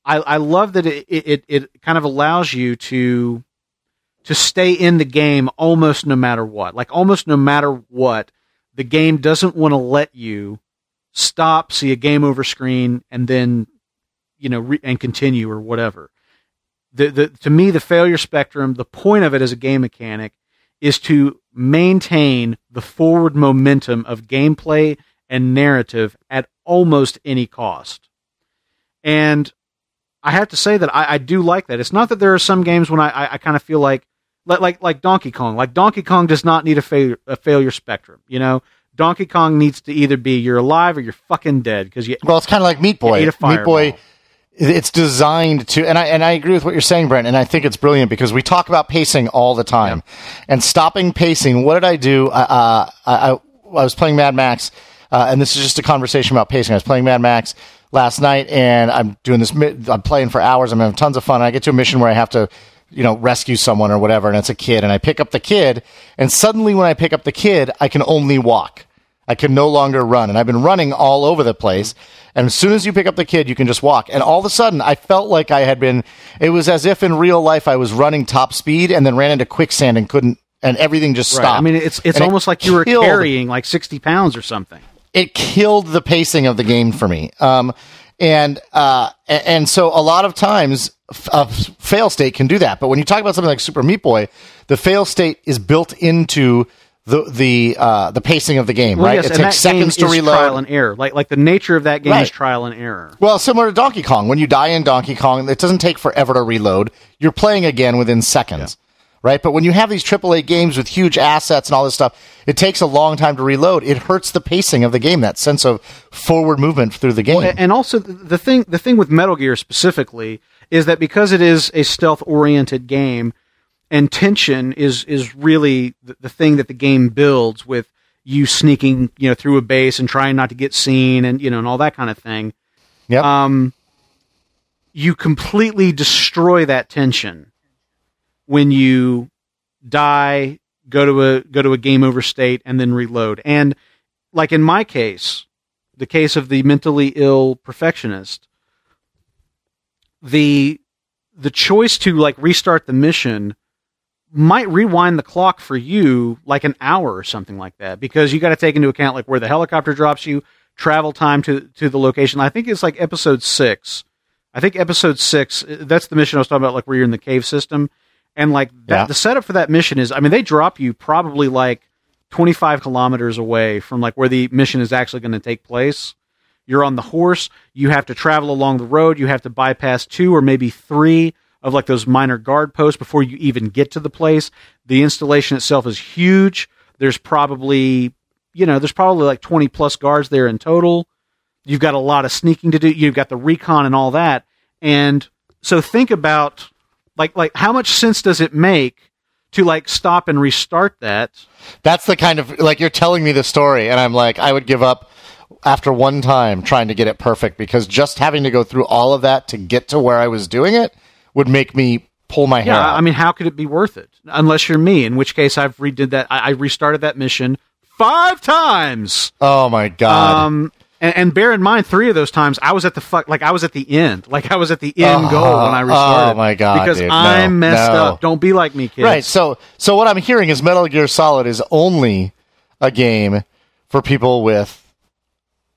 I, I love that it, it, it kind of allows you to, to stay in the game almost no matter what, like almost no matter what the game doesn't want to let you stop, see a game over screen and then, you know, re- and continue or whatever. The, the, to me, the failure spectrum, the point of it as a game mechanic is to maintain the forward momentum of gameplay and narrative at almost any cost. And I have to say that I, I do like that. It's not that there are some games when I, I, I kind of feel like, like, like Donkey Kong, like Donkey Kong does not need a failure, a failure spectrum. You know, Donkey Kong needs to either be you're alive or you're fucking dead. Cause you, well, it's kind of like Meat Boy. Meat Boy. It's designed to, and I, and I agree with what you're saying, Brent. And I think it's brilliant because we talk about pacing all the time yeah. and stopping pacing. What did I do? Uh, I, I, I was playing Mad Max. Uh, and this is just a conversation about pacing. I was playing Mad Max last night, and I'm doing this. I'm playing for hours. I'm having tons of fun. I get to a mission where I have to, you know, rescue someone or whatever, and it's a kid. And I pick up the kid, and suddenly when I pick up the kid, I can only walk. I can no longer run. And I've been running all over the place. And as soon as you pick up the kid, you can just walk. And all of a sudden, I felt like I had been, it was as if in real life I was running top speed and then ran into quicksand and couldn't, and everything just stopped. Right. I mean, it's it's and almost it like you were killed, carrying like sixty pounds or something. It killed the pacing of the game for me. Um, and, uh, and so a lot of times a fail state can do that. But when you talk about something like Super Meat Boy, the fail state is built into the the uh, the pacing of the game, well, right? Yes, it takes seconds to reload. Trial and error, like like the nature of that game right. is trial and error. Well, similar to Donkey Kong, when you die in Donkey Kong, it doesn't take forever to reload. You're playing again within seconds, yeah. right? But when you have these triple A games with huge assets and all this stuff, it takes a long time to reload. It hurts the pacing of the game, that sense of forward movement through the game. Well, and also the thing the thing with Metal Gear specifically is that because it is a stealth oriented game. And tension is is really the, the thing that the game builds with you sneaking, you know, through a base and trying not to get seen, and you know, and all that kind of thing. Yep. Um, you completely destroy that tension when you die, go to a go to a game over state, and then reload. And like in my case, the case of the mentally ill perfectionist, the the choice to like restart the mission might rewind the clock for you like an hour or something like that, because you got to take into account like where the helicopter drops you, travel time to to the location. I think it's like episode six. I think episode six, that's the mission I was talking about, like where you're in the cave system. And like that, yeah. the setup for that mission is, I mean, they drop you probably like twenty-five kilometers away from like where the mission is actually going to take place. You're on the horse. You have to travel along the road. You have to bypass two or maybe three of like those minor guard posts before you even get to the place. The installation itself is huge. There's probably, you know, there's probably like twenty plus guards there in total. You've got a lot of sneaking to do. You've got the recon and all that. And so think about like, like how much sense does it make to like stop and restart that? That's the kind of like, you're telling me the story and I'm like, I would give up after one time trying to get it perfect, because just having to go through all of that to get to where I was doing it would make me pull my hair out. Yeah, I mean, how could it be worth it? Unless you're me, in which case I've redid that. I, I restarted that mission five times. Oh my god! Um, and, and bear in mind, three of those times I was at the fuck, like I was at the end, like I was at the end oh, goal when I restarted. Oh my god! Because dude, I no, messed no. up. Don't be like me, kids. Right. So, so what I'm hearing is Metal Gear Solid is only a game for people with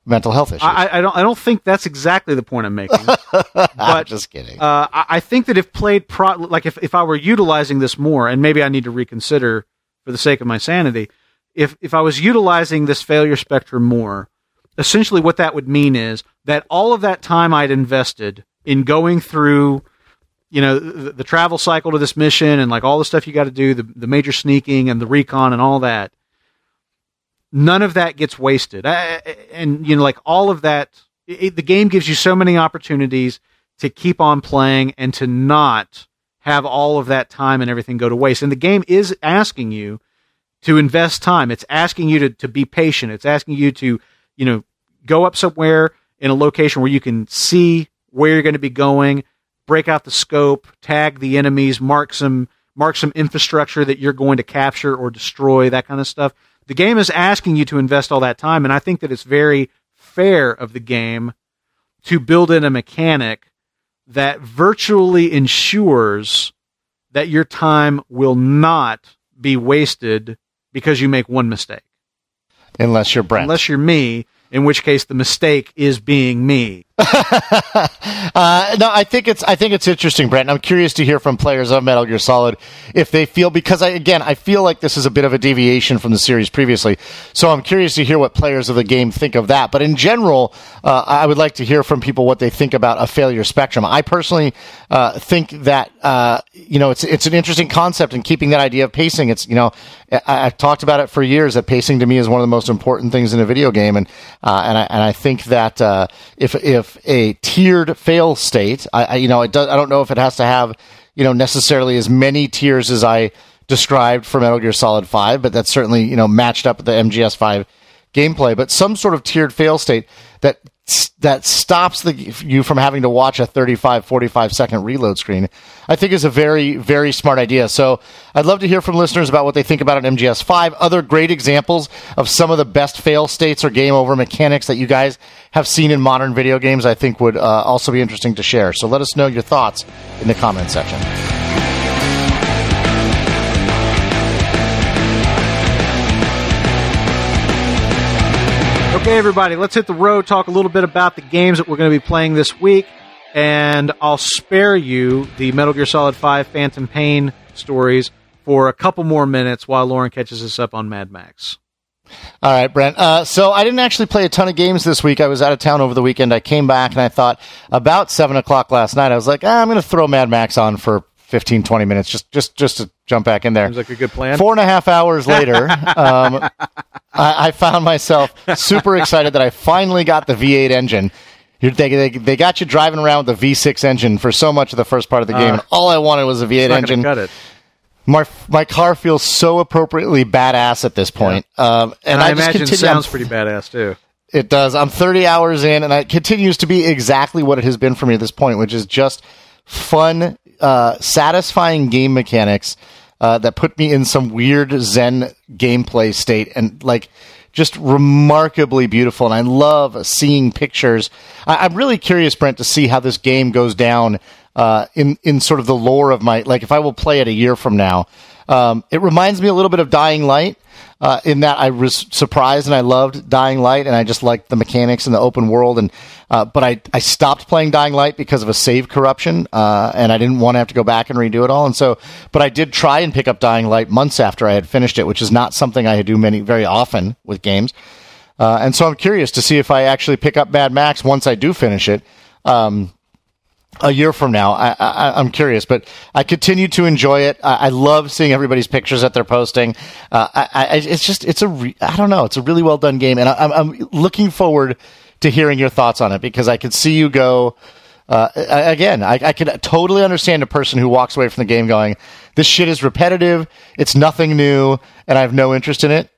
mental health issues. I, I don't. I don't think that's exactly the point I'm making. But, I'm just kidding. Uh, I, I think that if played, pro, like if, if I were utilizing this more, and maybe I need to reconsider for the sake of my sanity, if if I was utilizing this failure spectrum more, essentially what that would mean is that all of that time I'd invested in going through, you know, the, the travel cycle to this mission and like all the stuff you got to do, the the major sneaking and the recon and all that. None of that gets wasted. I, and, you know, like all of that, it, the game gives you so many opportunities to keep on playing and to not have all of that time and everything go to waste. And the game is asking you to invest time. It's asking you to, to be patient. It's asking you to, you know, go up somewhere in a location where you can see where you're going to be going, break out the scope, tag the enemies, mark some, mark some infrastructure that you're going to capture or destroy, that kind of stuff. The game is asking you to invest all that time, and I think that it's very fair of the game to build in a mechanic that virtually ensures that your time will not be wasted because you make one mistake. Unless you're Brent. Unless you're me, in which case the mistake is being me. uh, no, I think it's I think it's interesting, Brent. I'm curious to hear from players of Metal Gear Solid if they feel, because I, again, I feel like this is a bit of a deviation from the series previously. So I'm curious to hear what players of the game think of that. But in general, uh, I would like to hear from people what they think about a failure spectrum. I personally uh, think that uh, you know it's it's an interesting concept, and keeping that idea of pacing. It's you know I, I've talked about it for years that pacing to me is one of the most important things in a video game, and uh, and I and I think that uh, if if If a tiered fail state, I, I you know, it does, I don't know if it has to have, you know, necessarily as many tiers as I described for Metal Gear Solid five, but that's certainly, you know, matched up with the M G S five gameplay. But some sort of tiered fail state that that that stops the, you from having to watch a thirty-five, forty-five second reload screen, I think is a very, very smart idea. So I'd love to hear from listeners about what they think about an M G S five, other great examples of some of the best fail states or game over mechanics that you guys have seen in modern video games, I think would uh, also be interesting to share. So let us know your thoughts in the comment section. Okay, everybody, let's hit the road, talk a little bit about the games that we're going to be playing this week, and I'll spare you the Metal Gear Solid V Phantom Pain stories for a couple more minutes while Lorin catches us up on Mad Max. All right, Brent. Uh, so I didn't actually play a ton of games this week. I was out of town over the weekend. I came back, and I thought about seven o'clock last night, I was like, ah, I'm going to throw Mad Max on for fifteen, twenty minutes, just just just to jump back in there. Seems like a good plan. Four and a half hours later, um, I, I found myself super excited that I finally got the V eight engine. You're, they, they, they got you driving around with the V six engine for so much of the first part of the game, uh, and all I wanted was a V eight engine. Cut it. My my car feels so appropriately badass at this point. Yeah. Um, and, and I, I imagine just it sounds I'm, pretty badass, too. It does. I'm thirty hours in, and it continues to be exactly what it has been for me at this point, which is just fun, Uh, satisfying game mechanics uh, that put me in some weird Zen gameplay state, and like just remarkably beautiful. And I love seeing pictures. I- I'm really curious, Brent, to see how this game goes down uh, in in sort of the lore of my, like if I will play it a year from now. Um, it reminds me a little bit of Dying Light uh, in that I was surprised and I loved Dying Light, and I just liked the mechanics and the open world. And uh, but I, I stopped playing Dying Light because of a save corruption, uh, and I didn't want to have to go back and redo it all. And so, but I did try and pick up Dying Light months after I had finished it, which is not something I do many very often with games. Uh, and so I'm curious to see if I actually pick up Mad Max once I do finish it. Um, A year from now, I, I, I'm curious, but I continue to enjoy it. I, I love seeing everybody's pictures that they're posting. Uh, I, I, it's just, it's a, re- I don't know, it's a really well done game, and I, I'm looking forward to hearing your thoughts on it, because I could see you go. Uh, I, again, I, I could totally understand a person who walks away from the game going, "This shit is repetitive. It's nothing new, and I have no interest in it."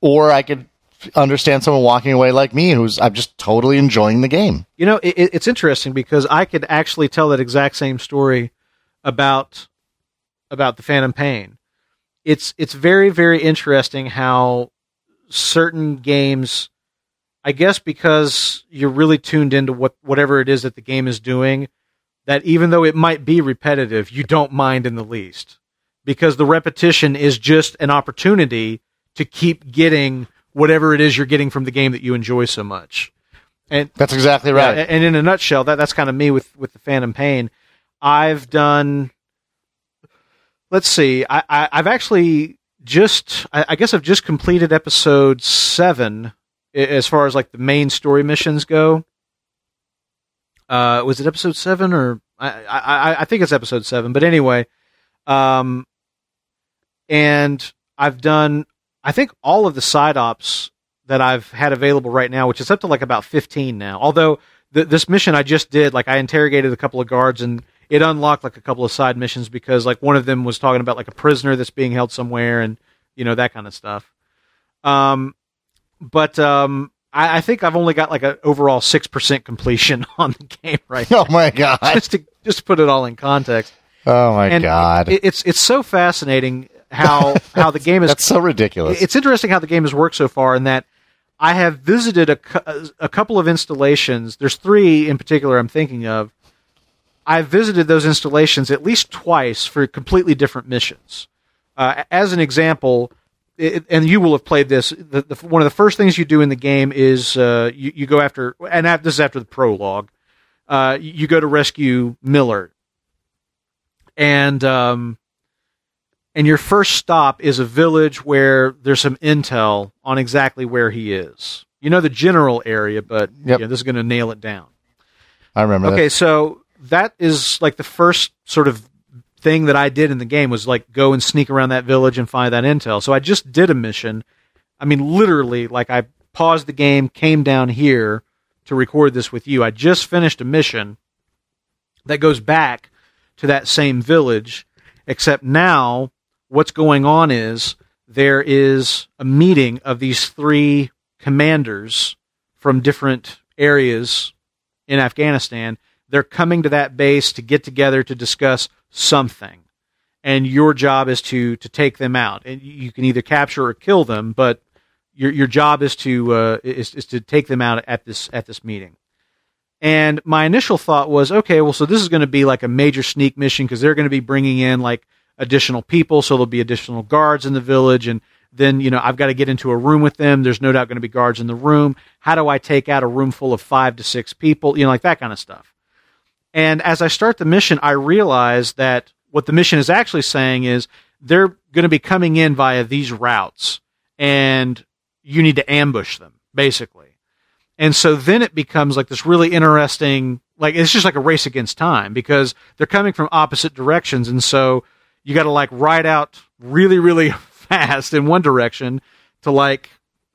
Or I could understand someone walking away like me who's I'm just totally enjoying the game. You know, it, it's interesting because I could actually tell that exact same story about about the Phantom Pain. It's it's very, very interesting how certain games, I guess because you're really tuned into what whatever it is that the game is doing, that even though it might be repetitive, you don't mind in the least. Because the repetition is just an opportunity to keep getting whatever it is you're getting from the game that you enjoy so much. And that's exactly right. Yeah, and in a nutshell, that, that's kind of me with, with the Phantom Pain. I've done, let's see, I, I, I've actually just, I, I guess I've just completed episode seven as far as like the main story missions go. Uh, was it episode seven or, I, I, I think it's episode seven, but anyway. Um, and I've done, I think all of the side ops that I've had available right now, which is up to like about fifteen now, although th- this mission I just did, like I interrogated a couple of guards and it unlocked like a couple of side missions because like one of them was talking about like a prisoner that's being held somewhere and, you know, that kind of stuff. Um, but um, I-, I think I've only got like an overall six percent completion on the game right now. Oh my God. Just to, just to put it all in context. Oh my and God. It, it's, it's so fascinating how how the game is... That's so ridiculous. It's interesting how the game has worked so far in that I have visited a, a couple of installations. There's three in particular I'm thinking of. I've visited those installations at least twice for completely different missions. Uh, as an example, it, and you will have played this, the, the, one of the first things you do in the game is uh, you, you go after... And this is after the prologue. Uh, you go to rescue Miller. And... Um, And your first stop is a village where there's some intel on exactly where he is. You know the general area, but yep. yeah, this is going to nail it down. I remember okay, that. Okay, so that is like the first sort of thing that I did in the game was like go and sneak around that village and find that intel. So I just did a mission. I mean, literally, like I paused the game, came down here to record this with you. I just finished a mission that goes back to that same village, except now... What's going on is there is a meeting of these three commanders from different areas in Afghanistan, they're coming to that base to get together to discuss something. And your job is to to take them out. And you can either capture or kill them, but your your job is to uh, is is to take them out at this at this meeting. And my initial thought was, okay, well, so this is going to be like a major sneak mission because they're going to be bringing in like additional people, so there'll be additional guards in the village, and then, you know, I've got to get into a room with them. There's no doubt going to be guards in the room. How do I take out a room full of five to six people? You know, like that kind of stuff. And as I start the mission, I realize that what the mission is actually saying is they're going to be coming in via these routes, and you need to ambush them, basically. And so then it becomes like this really interesting, like it's just like a race against time because they're coming from opposite directions. And so you got to like ride out really, really fast in one direction to like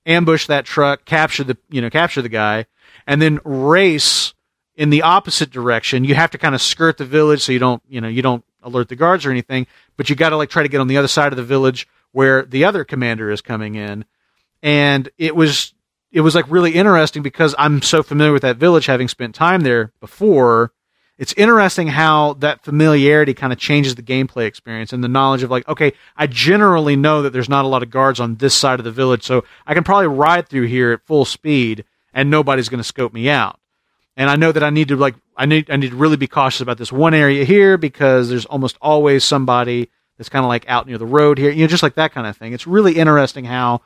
ambush that truck, capture the, you know, capture the guy, and then race in the opposite direction. You have to kind of skirt the village. So you don't, you know, you don't alert the guards or anything, but you got to like try to get on the other side of the village where the other commander is coming in. And it was, It was like really interesting because I'm so familiar with that village, having spent time there before. It's interesting how that familiarity kind of changes the gameplay experience and the knowledge of like, okay, I generally know that there's not a lot of guards on this side of the village, so I can probably ride through here at full speed and nobody's going to scope me out. And I know that I need to like, I need, I need to really be cautious about this one area here because there's almost always somebody that's kind of like out near the road here, you know, just like that kind of thing. It's really interesting how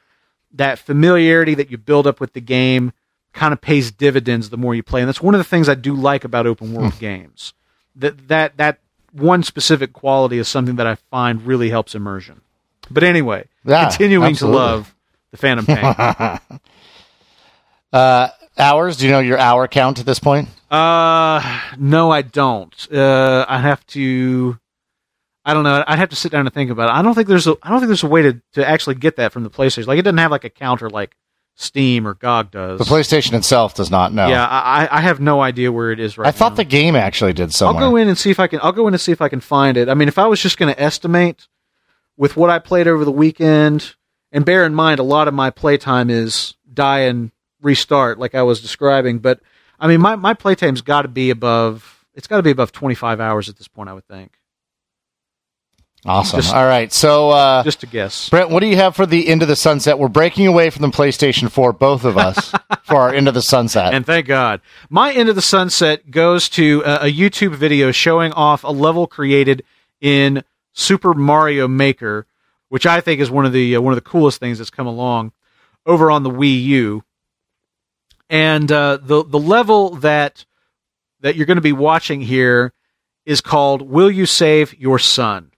that familiarity that you build up with the game kind of pays dividends the more you play. And that's one of the things I do like about open world hmm. games. That, that, that one specific quality is something that I find really helps immersion. But anyway, yeah, continuing absolutely. to love The Phantom Pain. uh, hours? Do you know your hour count at this point? Uh, no, I don't. Uh, I have to... I don't know. I'd have to sit down and think about it. I don't think there's a. I don't think there's a way to, to actually get that from the PlayStation. Like it doesn't have like a counter like Steam or G O G does. The PlayStation itself does not know. Yeah, I, I have no idea where it is right now. I thought now. the game actually did somewhere. I'll go in and see if I can. I'll go in and see if I can find it. I mean, if I was just going to estimate with what I played over the weekend, and bear in mind a lot of my playtime is die and restart, like I was describing. But I mean, my my playtime's got to be above. It's got to be above twenty-five hours at this point, I would think. Awesome. Just, All right. So, uh, just a guess. Brent, what do you have for the Into the Sunset? We're breaking away from the PlayStation four, both of us, for our Into the Sunset. And thank God. My Into the Sunset goes to a, a YouTube video showing off a level created in Super Mario Maker, which I think is one of the uh, one of the coolest things that's come along over on the Wii U. And uh, the the level that that you're going to be watching here is called "Will You Save Your Son?"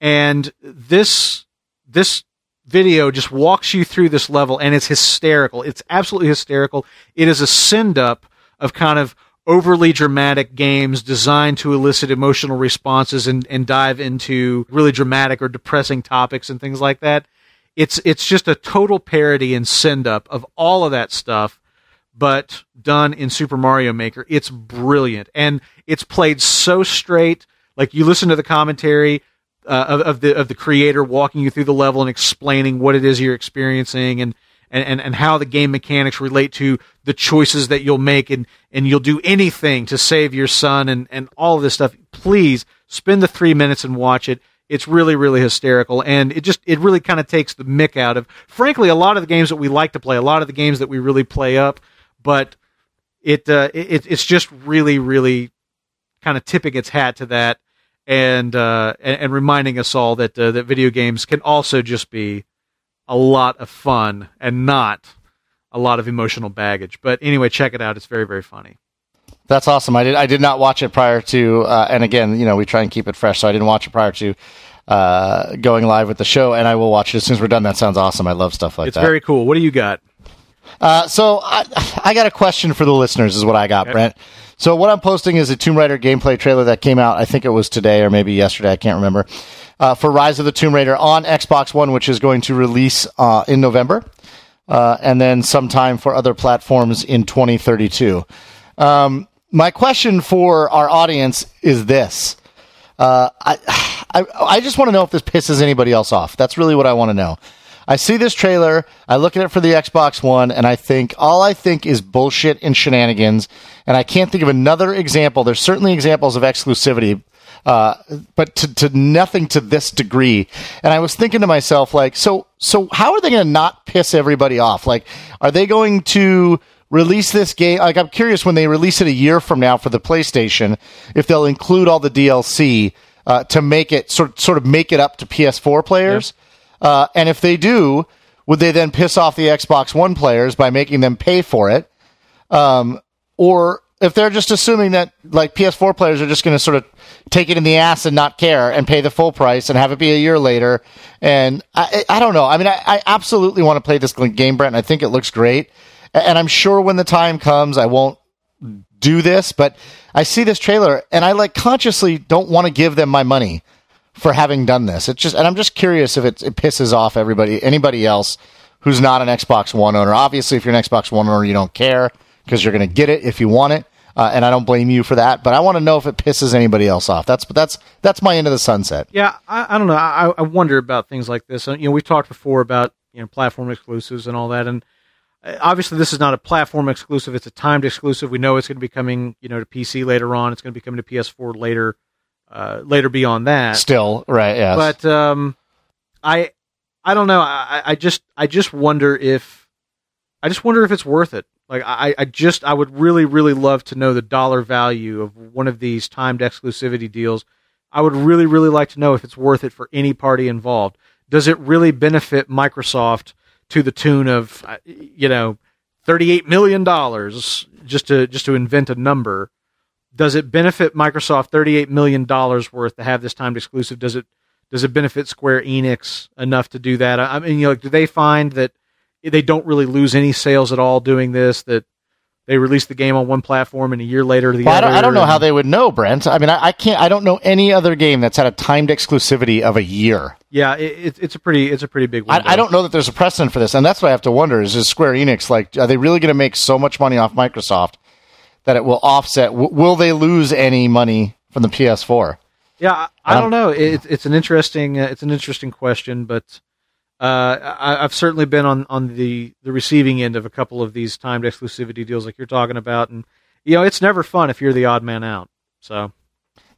And this this video just walks you through this level, and it's hysterical. It's absolutely hysterical. It is a send-up of kind of overly dramatic games designed to elicit emotional responses and, and dive into really dramatic or depressing topics and things like that. It's, it's just a total parody and send-up of all of that stuff, but done in Super Mario Maker. It's brilliant, and it's played so straight. Like, you listen to the commentary... Uh, of, of the of the creator walking you through the level and explaining what it is you're experiencing and and, and how the game mechanics relate to the choices that you'll make, and, and you'll do anything to save your son and, and all of this stuff. Please spend the three minutes and watch it. It's really, really hysterical, and it just it really kind of takes the mick out of, frankly, a lot of the games that we like to play, a lot of the games that we really play up, but it uh, it it's just really, really kind of tipping its hat to that. And, uh, and and reminding us all that uh, that video games can also just be a lot of fun and not a lot of emotional baggage. But anyway, check it out; it's very, very funny. That's awesome. I did I did not watch it prior to, uh, and again, you know, we try and keep it fresh, so I didn't watch it prior to uh, going live with the show. And I will watch it as soon as we're done. That sounds awesome. I love stuff like it's that. It's very cool. What do you got? Uh, so I I got a question for the listeners. Is what I got, okay. Brent. So what I'm posting is a Tomb Raider gameplay trailer that came out, I think it was today or maybe yesterday, I can't remember, uh, for Rise of the Tomb Raider on Xbox One, which is going to release uh, in November, uh, and then sometime for other platforms in twenty thirty-two. Um, my question for our audience is this. Uh, I, I I just want to know if this pisses anybody else off. That's really what I want to know. I see this trailer, I look at it for the Xbox One, and I think, all I think is bullshit and shenanigans, and I can't think of another example. There's certainly examples of exclusivity, uh, but to, to nothing to this degree. And I was thinking to myself, like, so so how are they going to not piss everybody off? Like, are they going to release this game? Like, I'm curious when they release it a year from now for the PlayStation, if they'll include all the D L C uh, to make it sort sort of make it up to P S four players. Yeah. Uh, and if they do, would they then piss off the Xbox One players by making them pay for it? Um, or if they're just assuming that, like, P S four players are just going to sort of take it in the ass and not care and pay the full price and have it be a year later. And I, I don't know. I mean, I, I absolutely want to play this game, Brent, and I think it looks great. And I'm sure when the time comes, I won't do this. But I see this trailer, and I, like, consciously don't want to give them my money for having done this. It's just, and I'm just curious if it, it pisses off everybody, anybody else who's not an Xbox One owner. Obviously, if you're an Xbox One owner, you don't care because you're going to get it if you want it, uh, and I don't blame you for that. But I want to know if it pisses anybody else off. That's that's that's my end of the sunset. Yeah, I, I don't know. I, I wonder about things like this. You know, we've talked before about you know platform exclusives and all that, and obviously this is not a platform exclusive. It's a timed exclusive. We know it's going to be coming you know to P C later on. It's going to be coming to P S four later. Uh, later beyond that, still right, yeah. But um, I, I don't know. I, I just, I just wonder if, I just wonder if it's worth it. Like I, I just, I would really, really love to know the dollar value of one of these timed exclusivity deals. I would really, really like to know if it's worth it for any party involved. Does it really benefit Microsoft to the tune of, you know, thirty-eight million dollars just to just to invent a number? Does it benefit Microsoft thirty-eight million dollars worth to have this timed exclusive? Does it does it benefit Square Enix enough to do that? I mean, you know, like, do they find that they don't really lose any sales at all doing this, that they release the game on one platform and a year later the well, other? I don't, I don't know how they would know, Brent. I mean, I, I can't. I don't know any other game that's had a timed exclusivity of a year. Yeah, it, it's a pretty it's a pretty big one. I, I don't know that there's a precedent for this, and that's what I have to wonder: is, is Square Enix, like, are they really going to make so much money off Microsoft that it will offset? Will they lose any money from the P S four? Yeah, I, I don't know. It, it's an interesting, uh, it's an interesting question, but uh, I, I've certainly been on, on the, the receiving end of a couple of these timed exclusivity deals like you're talking about, and you know it's never fun if you're the odd man out. So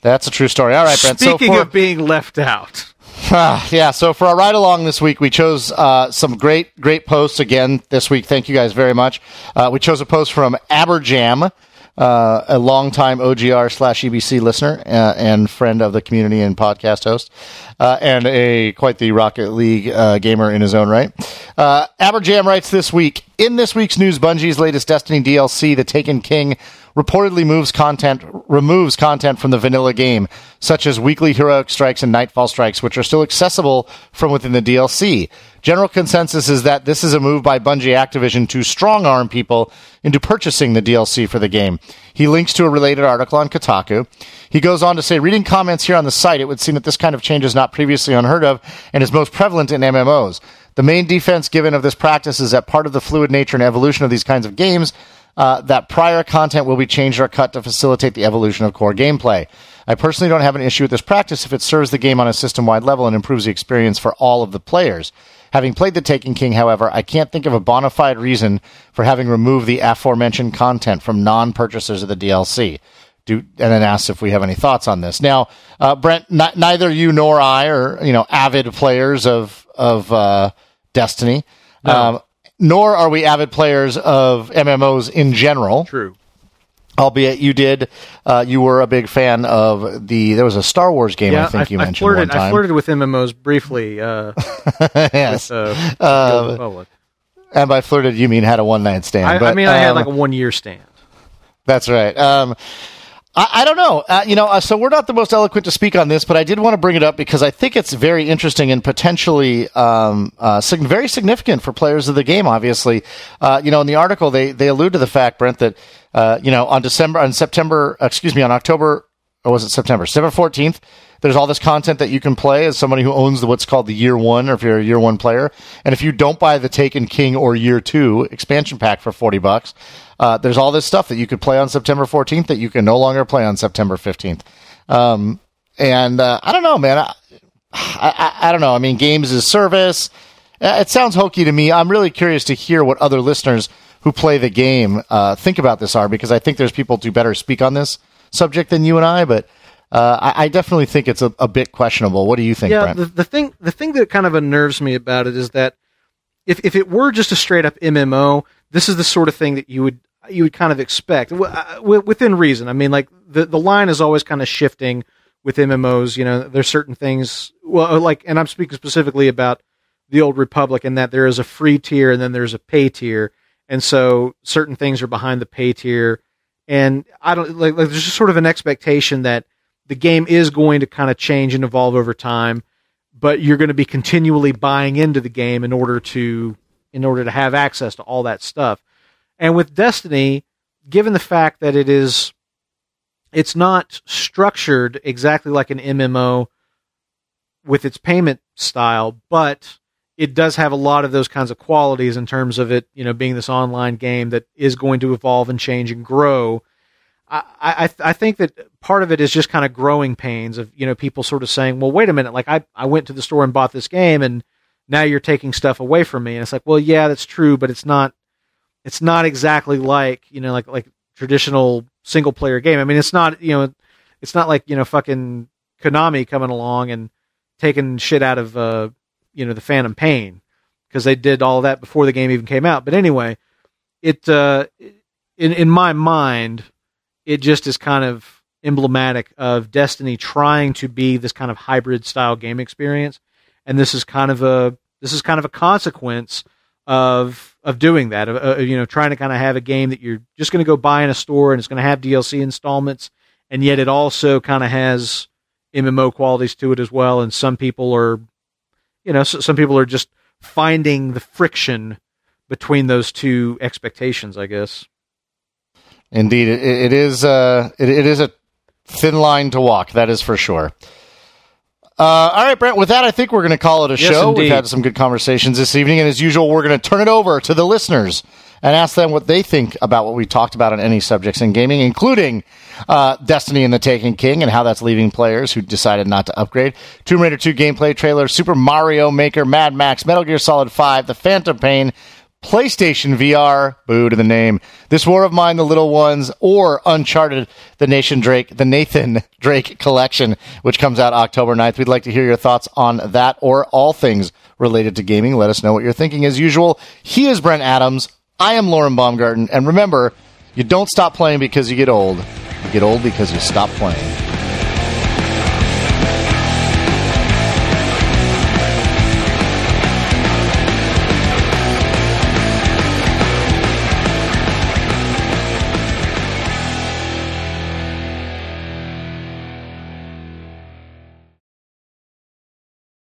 that's a true story. All right, Brent. Speaking so for, of being left out, uh, yeah. So for our ride along this week, we chose uh, some great, great posts again this week. Thank you guys very much. Uh, we chose a post from Aberjam, Uh, a longtime O G R slash E B C listener uh, and friend of the community and podcast host, uh, and a quite the Rocket League uh, gamer in his own right. Uh, Aberjam writes this week, in this week's news, Bungie's latest Destiny D L C, The Taken King, reportedly moves content, removes content from the vanilla game, such as weekly heroic strikes and nightfall strikes, which are still accessible from within the D L C. General consensus is that this is a move by Bungie Activision to strong-arm people into purchasing the D L C for the game. He links to a related article on Kotaku. He goes on to say, reading comments here on the site, it would seem that this kind of change is not previously unheard of and is most prevalent in M M Os. The main defense given of this practice is that part of the fluid nature and evolution of these kinds of games, Uh, that prior content will be changed or cut to facilitate the evolution of core gameplay. I personally don't have an issue with this practice if it serves the game on a system-wide level and improves the experience for all of the players. Having played The Taken King, however, I can't think of a bona fide reason for having removed the aforementioned content from non-purchasers of the D L C. Do, and then asks if we have any thoughts on this. Now, uh, Brent, n- neither you nor I are you know avid players of of uh, Destiny. No. Um, Nor are we avid players of M M Os in general. True. Albeit you did, uh, you were a big fan of the, there was a Star Wars game yeah, I think I, you I mentioned flirted, one time. I flirted with M M Os briefly. Uh, yes. With, uh, uh, oh, and by flirted, you mean had a one-night stand. I, but, I mean, I um, had like a one-year stand. That's right. Um, I, I don't know. Uh, you know, uh, so we're not the most eloquent to speak on this, but I did want to bring it up because I think it's very interesting and potentially um, uh, sig- very significant for players of the game, obviously. Uh, you know, in the article, they, they allude to the fact, Brent, that, uh, you know, on December, on September, excuse me, on October, or was it September? September fourteenth, there's all this content that you can play as somebody who owns the, what's called the Year One, or if you're a Year One player. And if you don't buy the Taken King or Year Two expansion pack for forty bucks, uh, there's all this stuff that you could play on September fourteenth that you can no longer play on September fifteenth. Um, and uh, I don't know, man. I, I, I don't know. I mean, games as service, It sounds hokey to me. I'm really curious to hear what other listeners who play the game uh, think about this are, because I think there's people who better speak on this subject than you and I, but uh, I, I definitely think it's a, a bit questionable. What do you think, yeah, Brent? The, the thing the thing that kind of unnerves me about it is that if, if it were just a straight-up M M O, this is the sort of thing that you would you would kind of expect, w- within reason. I mean, like, the, the line is always kind of shifting with M M Os. You know, there's certain things, well, like, and I'm speaking specifically about the Old Republic, and that there is a free tier and then there's a pay tier. And so certain things are behind the pay tier. And I don't like, like there's just sort of an expectation that the game is going to kind of change and evolve over time, but you're going to be continually buying into the game in order to, in order to have access to all that stuff. And with Destiny, given the fact that it is, it's not structured exactly like an M M O with its payment style, but it does have a lot of those kinds of qualities in terms of it, you know, being this online game that is going to evolve and change and grow. I, I, I think that part of it is just kind of growing pains of, you know, people sort of saying, well, wait a minute, like I, I went to the store and bought this game and now you're taking stuff away from me. And it's like, well, yeah, that's true, but it's not, it's not exactly like, you know, like, like traditional single player game. I mean, it's not, you know, it's not like, you know, fucking Konami coming along and taking shit out of, uh, you know, the Phantom Pain, because they did all that before the game even came out. But anyway, it, uh, in, in my mind, it just is kind of emblematic of Destiny trying to be this kind of hybrid style game experience. And this is kind of a, this is kind of a consequence of, of doing that, of, uh, you know, trying to kind of have a game that you're just going to go buy in a store and it's going to have D L C installments. And yet it also kind of has M M O qualities to it as well. And some people are, you know, some people are just finding the friction between those two expectations, I guess. Indeed, it, it is uh, it, it is a thin line to walk, that is for sure. Uh, all right, Brent, with that, I think we're going to call it a yes, show. Indeed. We've had some good conversations this evening, and as usual, we're going to turn it over to the listeners and ask them what they think about what we talked about on any subjects in gaming, including uh, Destiny and the Taken King and how that's leaving players who decided not to upgrade, Tomb Raider two gameplay trailer, Super Mario Maker, Mad Max, Metal Gear Solid five, The Phantom Pain, PlayStation V R, boo to the name, This War of Mine, The Little Ones, or Uncharted, the Nathan Drake, the Nathan Drake Collection, which comes out October ninth. We'd like to hear your thoughts on that or all things related to gaming. Let us know what you're thinking. As usual, he is Brent Adams. I am Lorin Baumgarten, and remember, you don't stop playing because you get old. You get old because you stop playing.